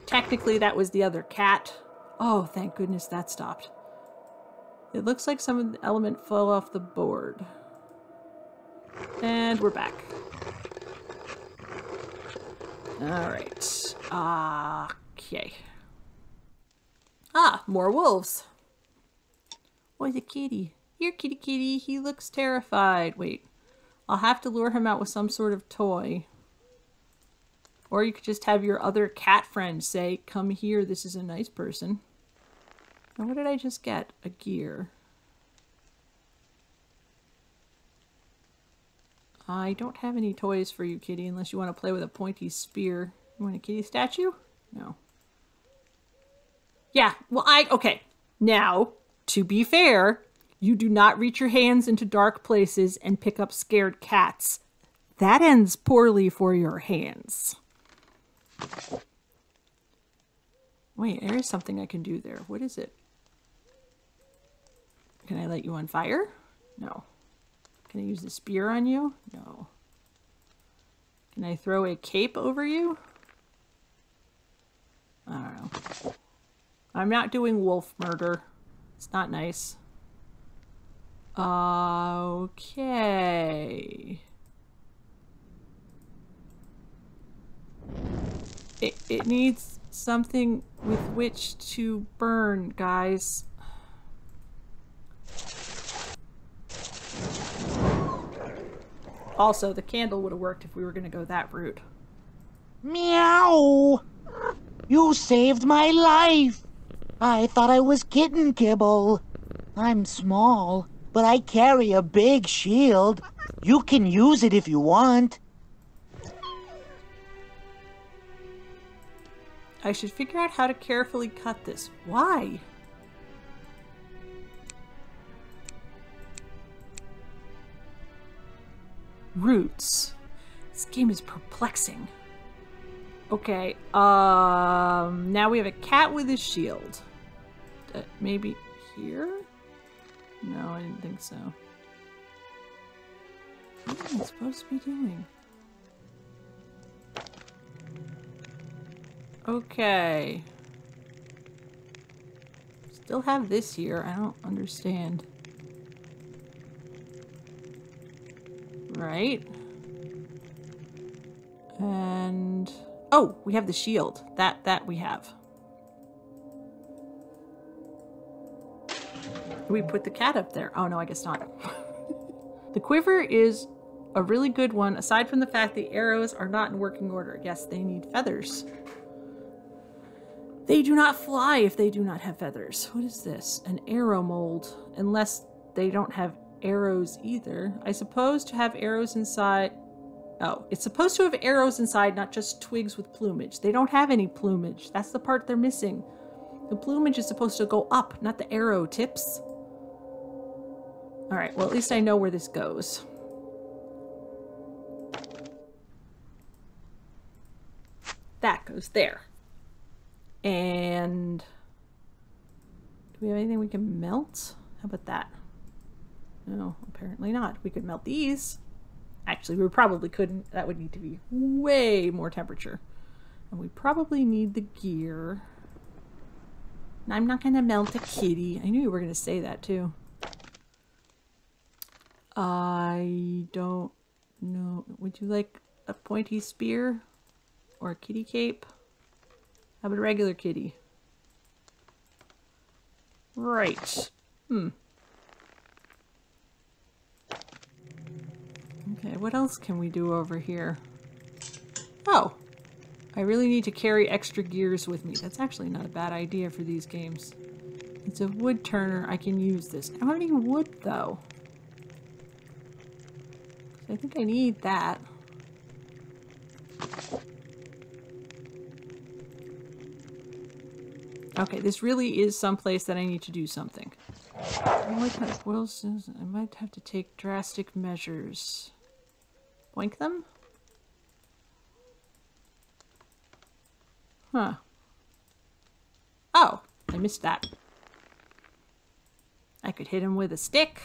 Technically, that was the other cat. Oh, thank goodness that stopped. It looks like some of the element fell off the board. And we're back. Alright. Uh, okay. Ah, more wolves. Oh, the kitty. Here, kitty kitty. He looks terrified. Wait. I'll have to lure him out with some sort of toy. Or you could just have your other cat friend say, come here, this is a nice person. Now, what did I just get? A gear. I don't have any toys for you, kitty, unless you want to play with a pointy spear. You want a kitty statue? No. Yeah, well, I... Okay. Now, to be fair, you do not reach your hands into dark places and pick up scared cats. That ends poorly for your hands. Wait, there is something I can do there. What is it? Can I light you on fire? No. Can I use the spear on you? No. Can I throw a cape over you? I don't know. I'm not doing wolf murder. It's not nice. Okay. It, it needs something with which to burn, guys. Also, the candle would have worked if we were going to go that route. Meow! You saved my life! I thought I was kitten kibble. I'm small, but I carry a big shield. You can use it if you want. I should figure out how to carefully cut this. Why? Roots. This game is perplexing. Okay, um, now we have a cat with a shield. Uh, maybe here? No, I didn't think so. What am I supposed to be doing? Okay. Still have this here. I don't understand. Right. And oh, we have the shield. That that we have. We put the cat up there. Oh no, I guess not. The quiver is a really good one, aside from the fact the arrows are not in working order. Yes, they need feathers. They do not fly if they do not have feathers. What is this? An arrow mold. Unless they don't have arrows either. I suppose to have arrows inside... Oh, it's supposed to have arrows inside, not just twigs with plumage. They don't have any plumage. That's the part they're missing. The plumage is supposed to go up, not the arrow tips. Alright, well at least I know where this goes. That goes there. And... do we have anything we can melt? How about that? No, apparently not. We could melt these. Actually, we probably couldn't. That would need to be way more temperature. And we probably need the gear. And I'm not going to melt a kitty. I knew you were going to say that too. I don't know. Would you like a pointy spear? Or a kitty cape? How about a regular kitty? Right. Hmm. Okay, what else can we do over here? Oh, I really need to carry extra gears with me. That's actually not a bad idea for these games. It's a wood turner. I can use this. I don't need wood, though. I think I need that. Okay, this really is someplace that I need to do something. I might have to take drastic measures. Boink them? Huh. Oh, I missed that. I could hit him with a stick.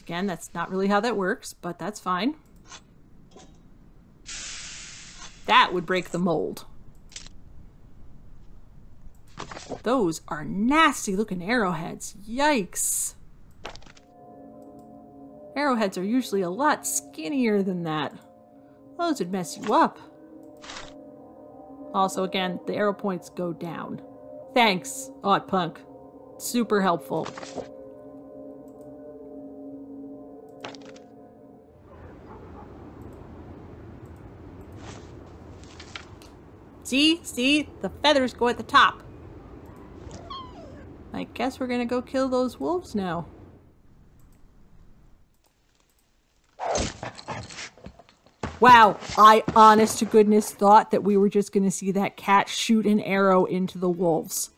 Again, that's not really how that works, but that's fine. That would break the mold. Those are nasty looking arrowheads. Yikes. Arrowheads are usually a lot skinnier than that. Those would mess you up. Also, again, the arrow points go down. Thanks, Odd Punk. Super helpful. See? See? The feathers go at the top. I guess we're gonna go kill those wolves now. Wow, I honest to goodness thought that we were just gonna see that cat shoot an arrow into the wolves.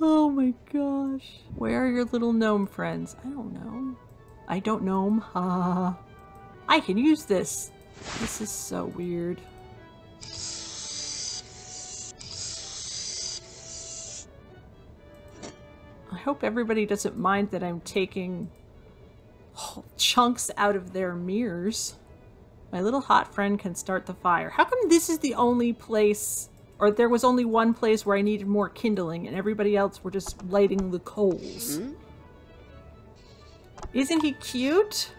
Oh my gosh. Where are your little gnome friends? I don't know. I don't know. Uh, I can use this. This is so weird. I hope everybody doesn't mind that I'm taking oh, chunks out of their mirrors. My little hot friend can start the fire. How come this is the only place, or there was only one place where I needed more kindling and everybody else were just lighting the coals? Mm-hmm. Isn't he cute?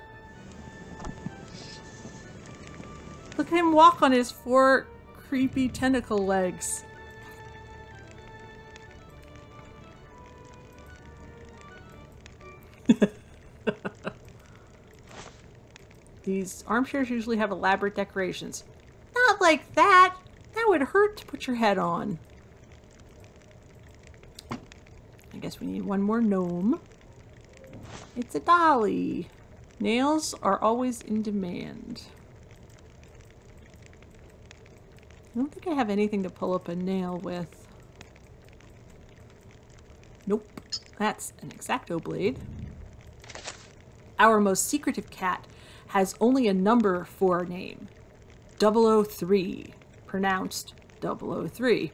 Look at him walk on his four creepy tentacle legs. These armchairs usually have elaborate decorations. Not like that! That would hurt to put your head on. I guess we need one more gnome. It's a dolly. Nails are always in demand. I don't think I have anything to pull up a nail with. Nope. That's an X-Acto blade. Our most secretive cat has only a number for a name. double oh three. Pronounced double oh three.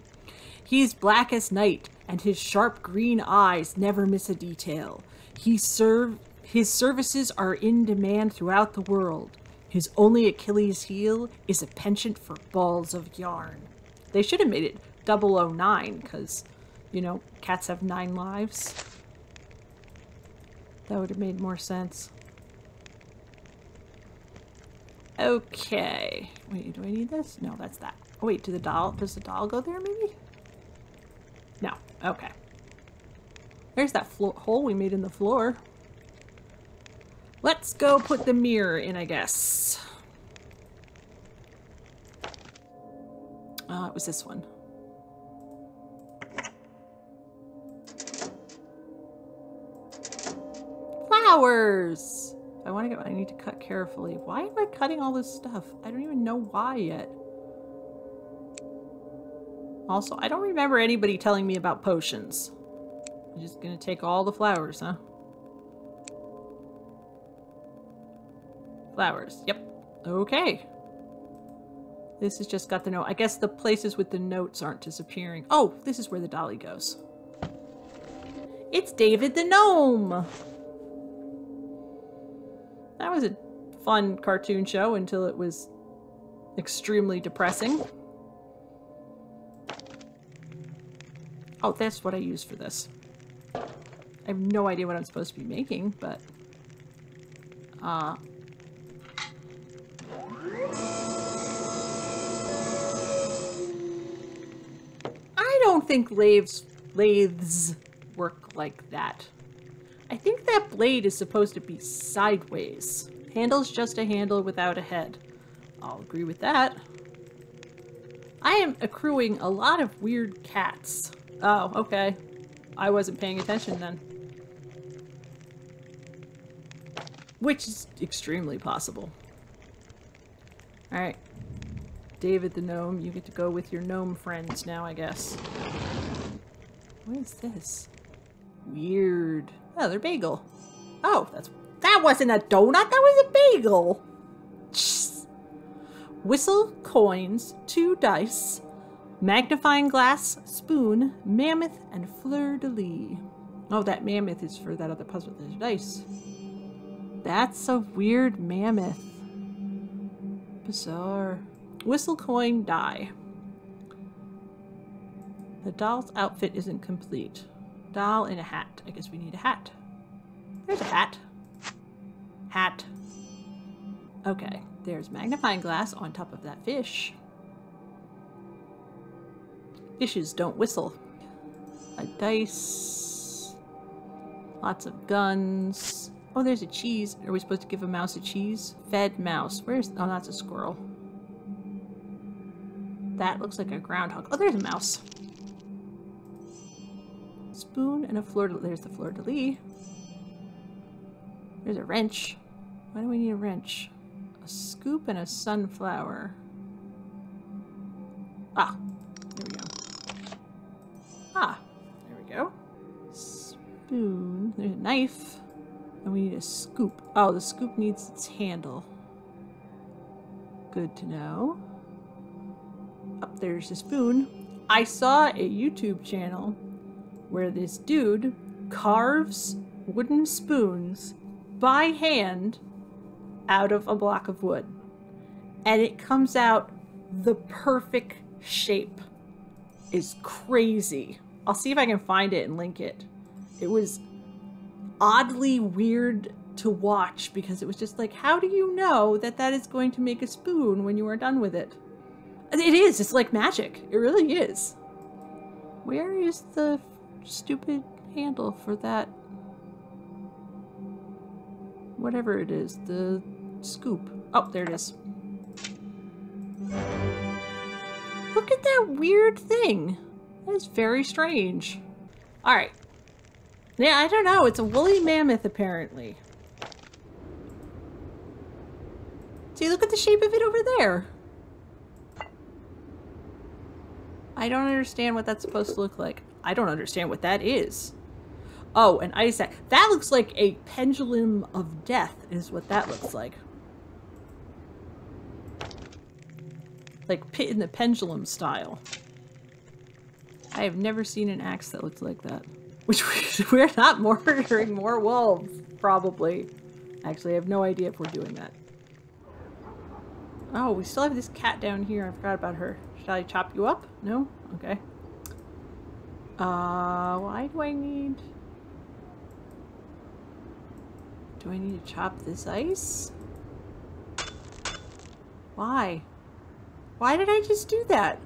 He's black as night, and his sharp green eyes never miss a detail. He serve, his services are in demand throughout the world. His only Achilles heel is a penchant for balls of yarn. They should have made it double oh nine, because, you know, cats have nine lives. That would have made more sense. Okay. Wait, do I need this? No, that's that. Oh, wait, do the doll, does the doll go there, maybe? No. Okay. There's that flo- hole we made in the floor. Let's go put the mirror in, I guess. Uh, it was this one. Flowers! I want to get, I need to cut carefully. Why am I cutting all this stuff? I don't even know why yet. Also, I don't remember anybody telling me about potions. I'm just gonna take all the flowers, huh? Flowers. Yep. Okay. This has just got the note. I guess the places with the notes aren't disappearing. Oh, this is where the dolly goes. It's David the Gnome! That was a fun cartoon show until it was extremely depressing. Oh, that's what I use for this. I have no idea what I'm supposed to be making, but... Uh... I don't think lathes, lathes work like that. I think that blade is supposed to be sideways. Handle's just a handle without a head. I'll agree with that. I am accruing a lot of weird cats. Oh, okay. I wasn't paying attention then. Which is extremely possible. Alright. David the Gnome, you get to go with your gnome friends now, I guess. What is this? Weird. Oh, they're bagel. Oh, that's that wasn't a donut, that was a bagel! Jeez. Whistle, coins, two dice, magnifying glass, spoon, mammoth, and fleur-de-lis. Oh, that mammoth is for that other puzzle. There's dice. That's a weird mammoth. Bizarre. Whistle, coin, die. The doll's outfit isn't complete. Doll in a hat. I guess we need a hat. There's a hat. Hat. Okay, there's magnifying glass on top of that fish. Fishes don't whistle. A dice. Lots of guns. Oh, there's a cheese. Are we supposed to give a mouse a cheese? Fed mouse. Where's... oh, that's a squirrel. That looks like a groundhog. Oh, there's a mouse. Spoon and a fleur de... there's the fleur-de-lis. There's a wrench. Why do we need a wrench? A scoop and a sunflower. Ah. There we go. Ah. There we go. Spoon. There's a knife. And we need a scoop. Oh, the scoop needs its handle. Good to know. Up there's the spoon. I saw a YouTube channel where this dude carves wooden spoons by hand out of a block of wood. And it comes out the perfect shape. It's crazy. I'll see if I can find it and link it. It was oddly weird to watch because it was just like, how do you know that that is going to make a spoon when you are done with it? It is. It's like magic. It really is. Where is the stupid handle for that? Whatever it is. The scoop. Oh, there it is. Look at that weird thing. That is very strange. Alright. Yeah, I don't know. It's a woolly mammoth, apparently. See, look at the shape of it over there. I don't understand what that's supposed to look like. I don't understand what that is. Oh, an ice axe. That looks like a pendulum of death is what that looks like. Like Pit in the Pendulum style. I have never seen an axe that looks like that. Which we're not murdering more wolves, probably. Actually, I have no idea if we're doing that. Oh, we still have this cat down here. I forgot about her. Should I chop you up? No? Okay. Uh, why do I need... do I need to chop this ice? Why? Why did I just do that?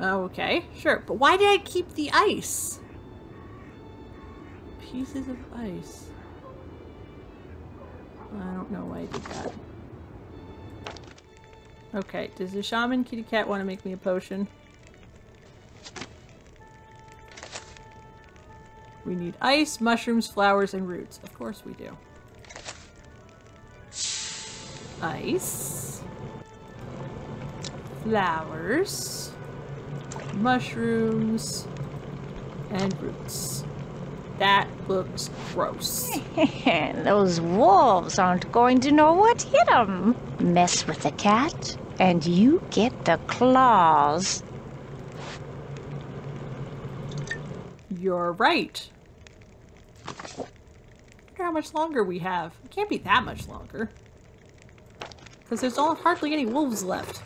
Okay, sure. But why did I keep the ice? Pieces of ice. I don't know why I did that. Okay, does the shaman kitty cat want to make me a potion? We need ice, mushrooms, flowers, and roots. Of course we do. Ice. Flowers. Mushrooms and roots. That looks gross. Those wolves aren't going to know what hit them. Mess with the cat and you get the claws. You're right. I wonder how much longer we have. It can't be that much longer. Because there's all, hardly any wolves left.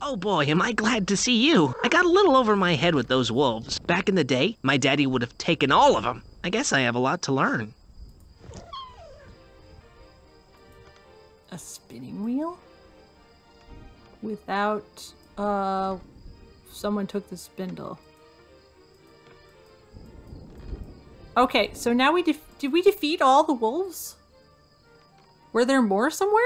Oh boy, am I glad to see you. I got a little over my head with those wolves. Back in the day, my daddy would have taken all of them. I guess I have a lot to learn. a spinning wheel? Without, uh, someone took the spindle. Okay, so now we def did we defeat all the wolves? Were there more somewhere?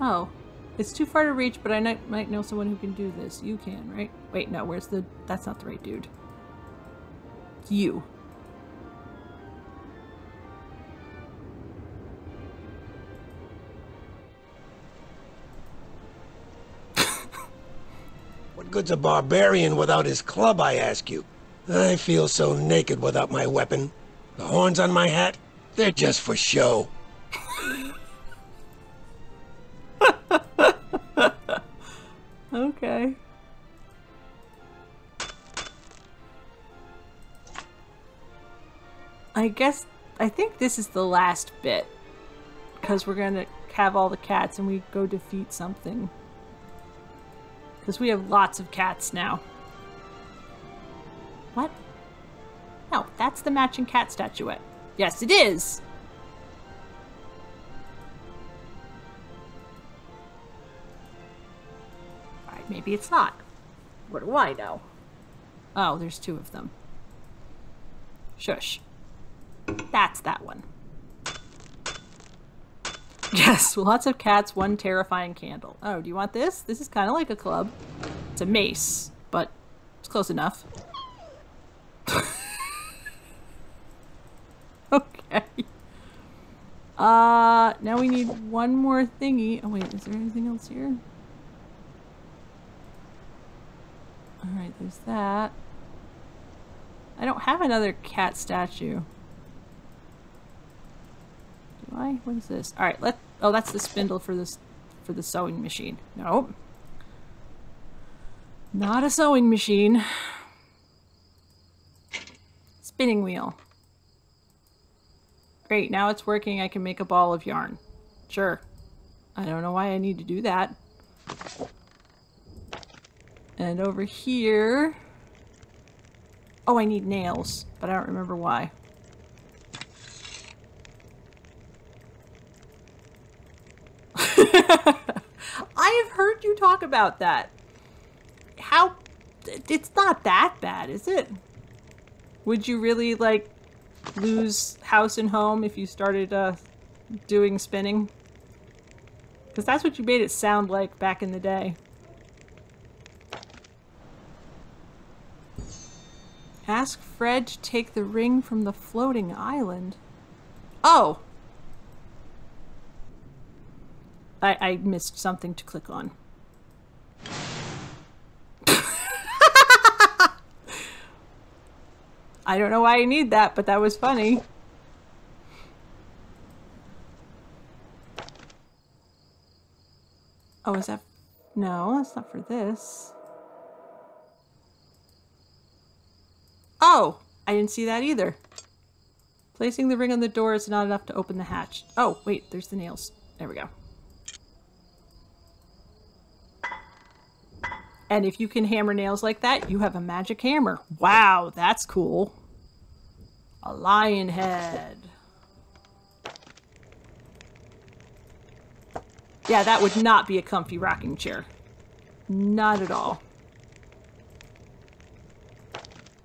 Oh, it's too far to reach, but I might, might know someone who can do this. You can, right? Wait, no, where's the... That's not the right dude. You. What good's a barbarian without his club, I ask you? I feel so naked without my weapon. The horns on my hat, they're just for show. Okay. I guess, I think this is the last bit, because we're gonna have all the cats and we go defeat something. Because we have lots of cats now. What? No, that's the matching cat statuette. Yes, it is! Maybe it's not. What do I know? Oh, there's two of them. Shush. That's that one. Yes, lots of cats, one terrifying candle. Oh, do you want this? This is kind of like a club. It's a mace, but it's close enough. Okay. Uh, now we need one more thingy. Oh wait, is there anything else here? Alright, there's that. I don't have another cat statue. Do I? What is this? Alright, let oh that's the spindle for this for the sewing machine. Nope. Not a sewing machine. Spinning wheel. Great, now it's working, I can make a ball of yarn. Sure. I don't know why I need to do that. And over here... Oh, I need nails, but I don't remember why. I have heard you talk about that. How... It's not that bad, is it? Would you really, like, lose house and home if you started uh, doing spinning? Because that's what you made it sound like back in the day. Ask Fred to take the ring from the floating island. Oh! I, I missed something to click on. I don't know why I need that, but that was funny. Oh, is that... No, that's not for this. Oh, I didn't see that either. Placing the ring on the door is not enough to open the hatch. Oh, wait, there's the nails. There we go. And if you can hammer nails like that, you have a magic hammer. Wow, that's cool. A lion head. Yeah, that would not be a comfy rocking chair. Not at all.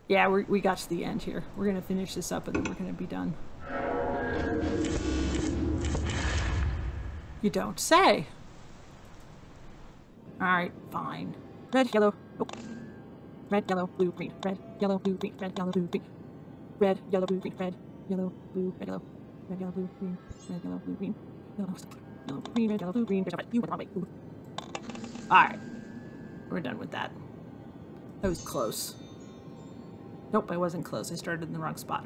Yeah, we're, we got to the end here. We're going to finish this up and then we're going to be done. You don't say. Alright, fine. Red, yellow, oh. Red, yellow, blue, green. Red, yellow, blue, green. Red, yellow, blue, green. Red, yellow, blue, green. Red, yellow, blue, red, yellow. Red, yellow, blue, green. Red, yellow, blue, green. Yellow, yellow, green. Red, yellow, blue, green. Red, you want to make. Alright. We're done with that. That was close. Nope, I wasn't close. I started in the wrong spot.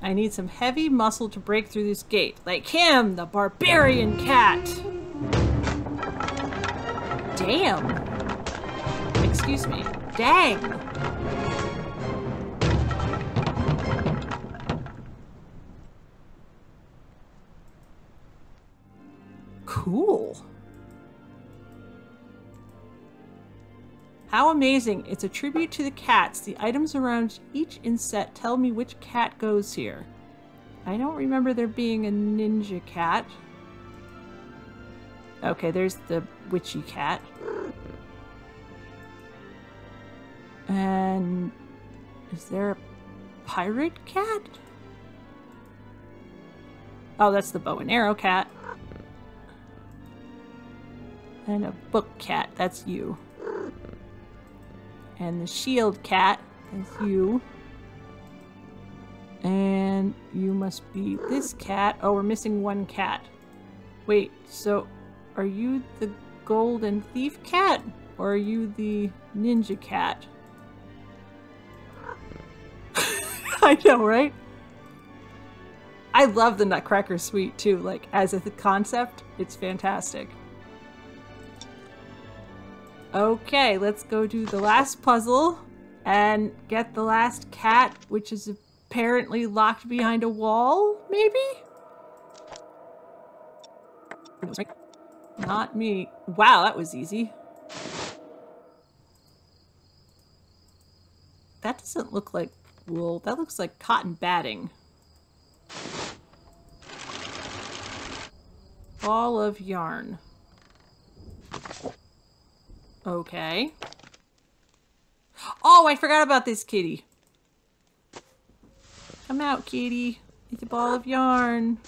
I need some heavy muscle to break through this gate. Like him, the barbarian cat! Damn! Excuse me. Dang! Cool. How amazing. It's a tribute to the cats. The items around each inset tell me which cat goes here. I don't remember there being a ninja cat. Okay, there's the witchy cat. And is there a pirate cat? Oh, that's the bow and arrow cat. And a book cat, that's you. And the shield cat, that's you. And you must be this cat. Oh, we're missing one cat. Wait, so are you the golden thief cat? Or are you the ninja cat? I know, right? I love the Nutcracker Suite too. Like, as a concept, it's fantastic. Okay, let's go do the last puzzle and get the last cat, which is a apparently locked behind a wall, maybe? Not me. Wow, that was easy. That doesn't look like wool. That looks like cotton batting. Ball of yarn. Okay. Oh, I forgot about this kitty. Come out, kitty. It's a ball of yarn.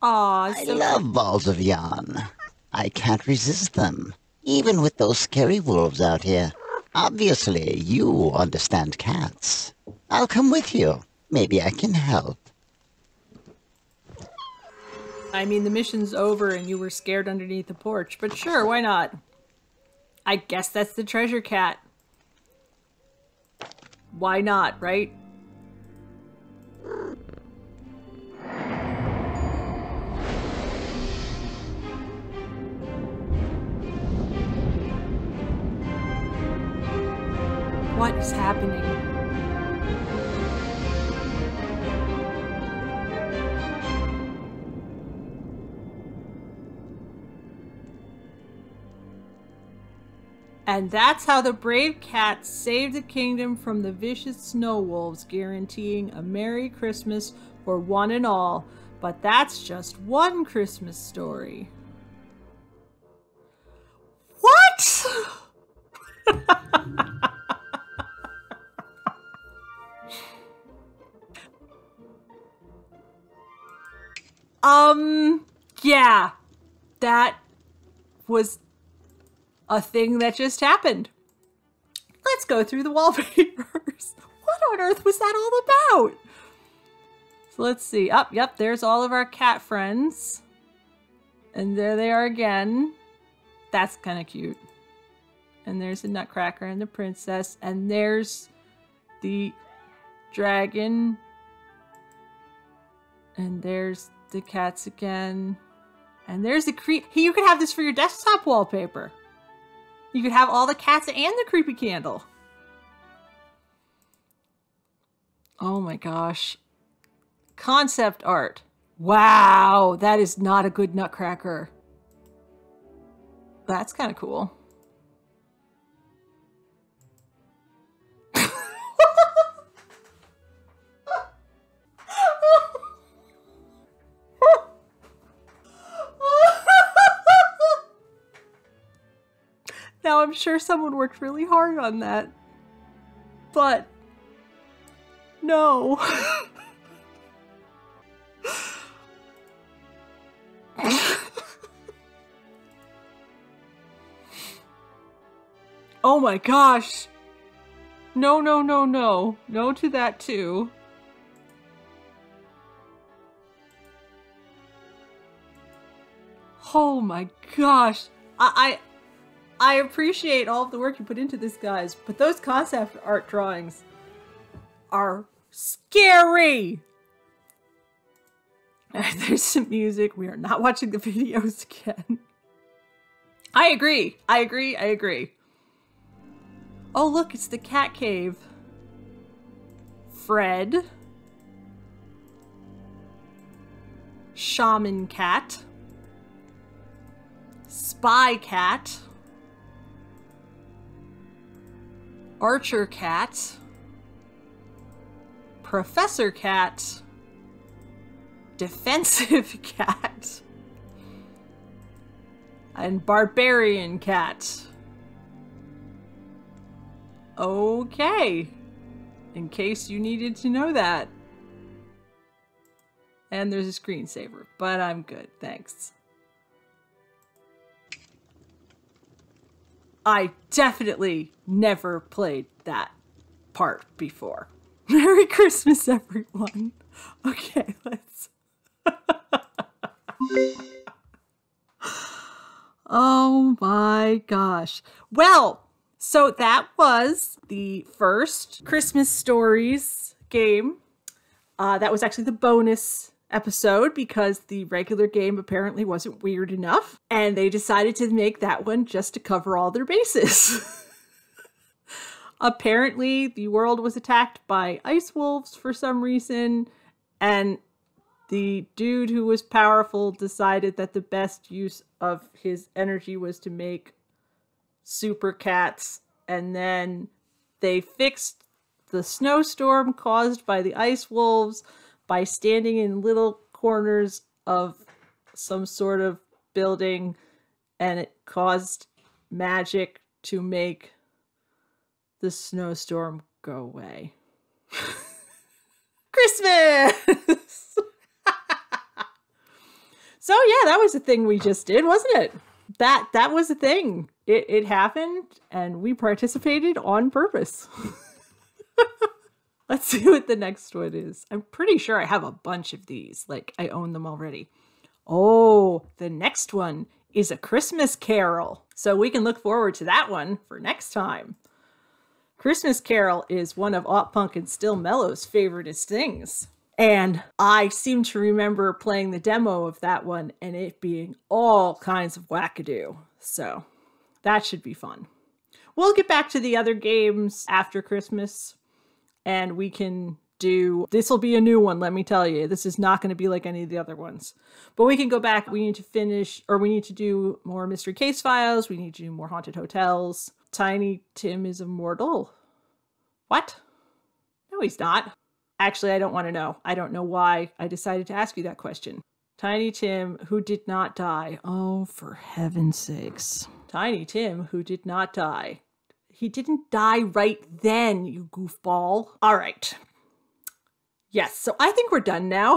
Aw, so I love fun. Balls of yarn. I can't resist them, even with those scary wolves out here. Obviously, you understand cats. I'll come with you. Maybe I can help. I mean, the mission's over and you were scared underneath the porch, but sure, why not? I guess that's the treasure cat. Why not, right? What is happening? And that's how the brave cats saved the kingdom from the vicious snow wolves, guaranteeing a Merry Christmas for one and all. But that's just one Christmas story. What? um, yeah, that was a thing that just happened. Let's go through the wallpapers. What on earth was that all about? So let's see. Up, oh, yep, there's all of our cat friends. And there they are again. That's kind of cute. And there's the Nutcracker and the princess. And there's the dragon. And there's the cats again. And there's the creep. Hey, you could have this for your desktop wallpaper. You could have all the cats and the creepy candle. Oh my gosh. Concept art. Wow, that is not a good Nutcracker. That's kind of cool. Now, I'm sure someone worked really hard on that, but no. Oh my gosh. No, no, no, no. No to that too. Oh my gosh. I... I I appreciate all of the work you put into this, guys, but those concept art drawings are scary! There's some music. We are not watching the videos again. I agree. I agree. I agree. Oh, look, it's the cat cave. Fred. Shaman cat. Spy Cat, Archer Cat, Professor Cat, Defensive Cat, and Barbarian Cat. Okay, in case you needed to know that. And there's a screensaver, but I'm good, thanks. I definitely never played that part before. Merry Christmas, everyone. Okay, let's... Oh my gosh. Well, so that was the first Christmas Stories game. Uh, that was actually the bonus episode because the regular game apparently wasn't weird enough, and they decided to make that one just to cover all their bases. Apparently the world was attacked by ice wolves for some reason, and the dude who was powerful decided that the best use of his energy was to make super cats, and then they fixed the snowstorm caused by the ice wolves by standing in little corners of some sort of building, and it caused magic to make the snowstorm go away. Christmas! So yeah, that was the thing we just did, wasn't it? That that was the thing. It, it happened, and we participated on purpose. Let's see what the next one is. I'm pretty sure I have a bunch of these. Like, I own them already. Oh, the next one is A Christmas Carol. So we can look forward to that one for next time. Christmas Carol is one of Aunt Punk and Still Mellow's favoriteest things. And I seem to remember playing the demo of that one and it being all kinds of wackadoo. So that should be fun. We'll get back to the other games after Christmas. And we can do, this will be a new one, let me tell you. This is not going to be like any of the other ones. But we can go back, we need to finish, or we need to do more Mystery Case Files, we need to do more Haunted Hotels. Tiny Tim is immortal. What? No, he's not. Actually, I don't want to know. I don't know why I decided to ask you that question. Tiny Tim, who did not die. Oh, for heaven's sakes. Tiny Tim, who did not die. He didn't die right then, you goofball. All right. Yes, so I think we're done now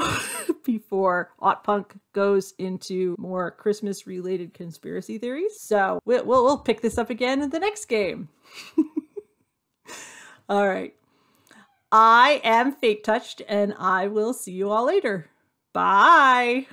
before Aunt Punk goes into more Christmas-related conspiracy theories. So we'll, we'll, we'll pick this up again in the next game. All right. I am Fake Touched, and I will see you all later. Bye.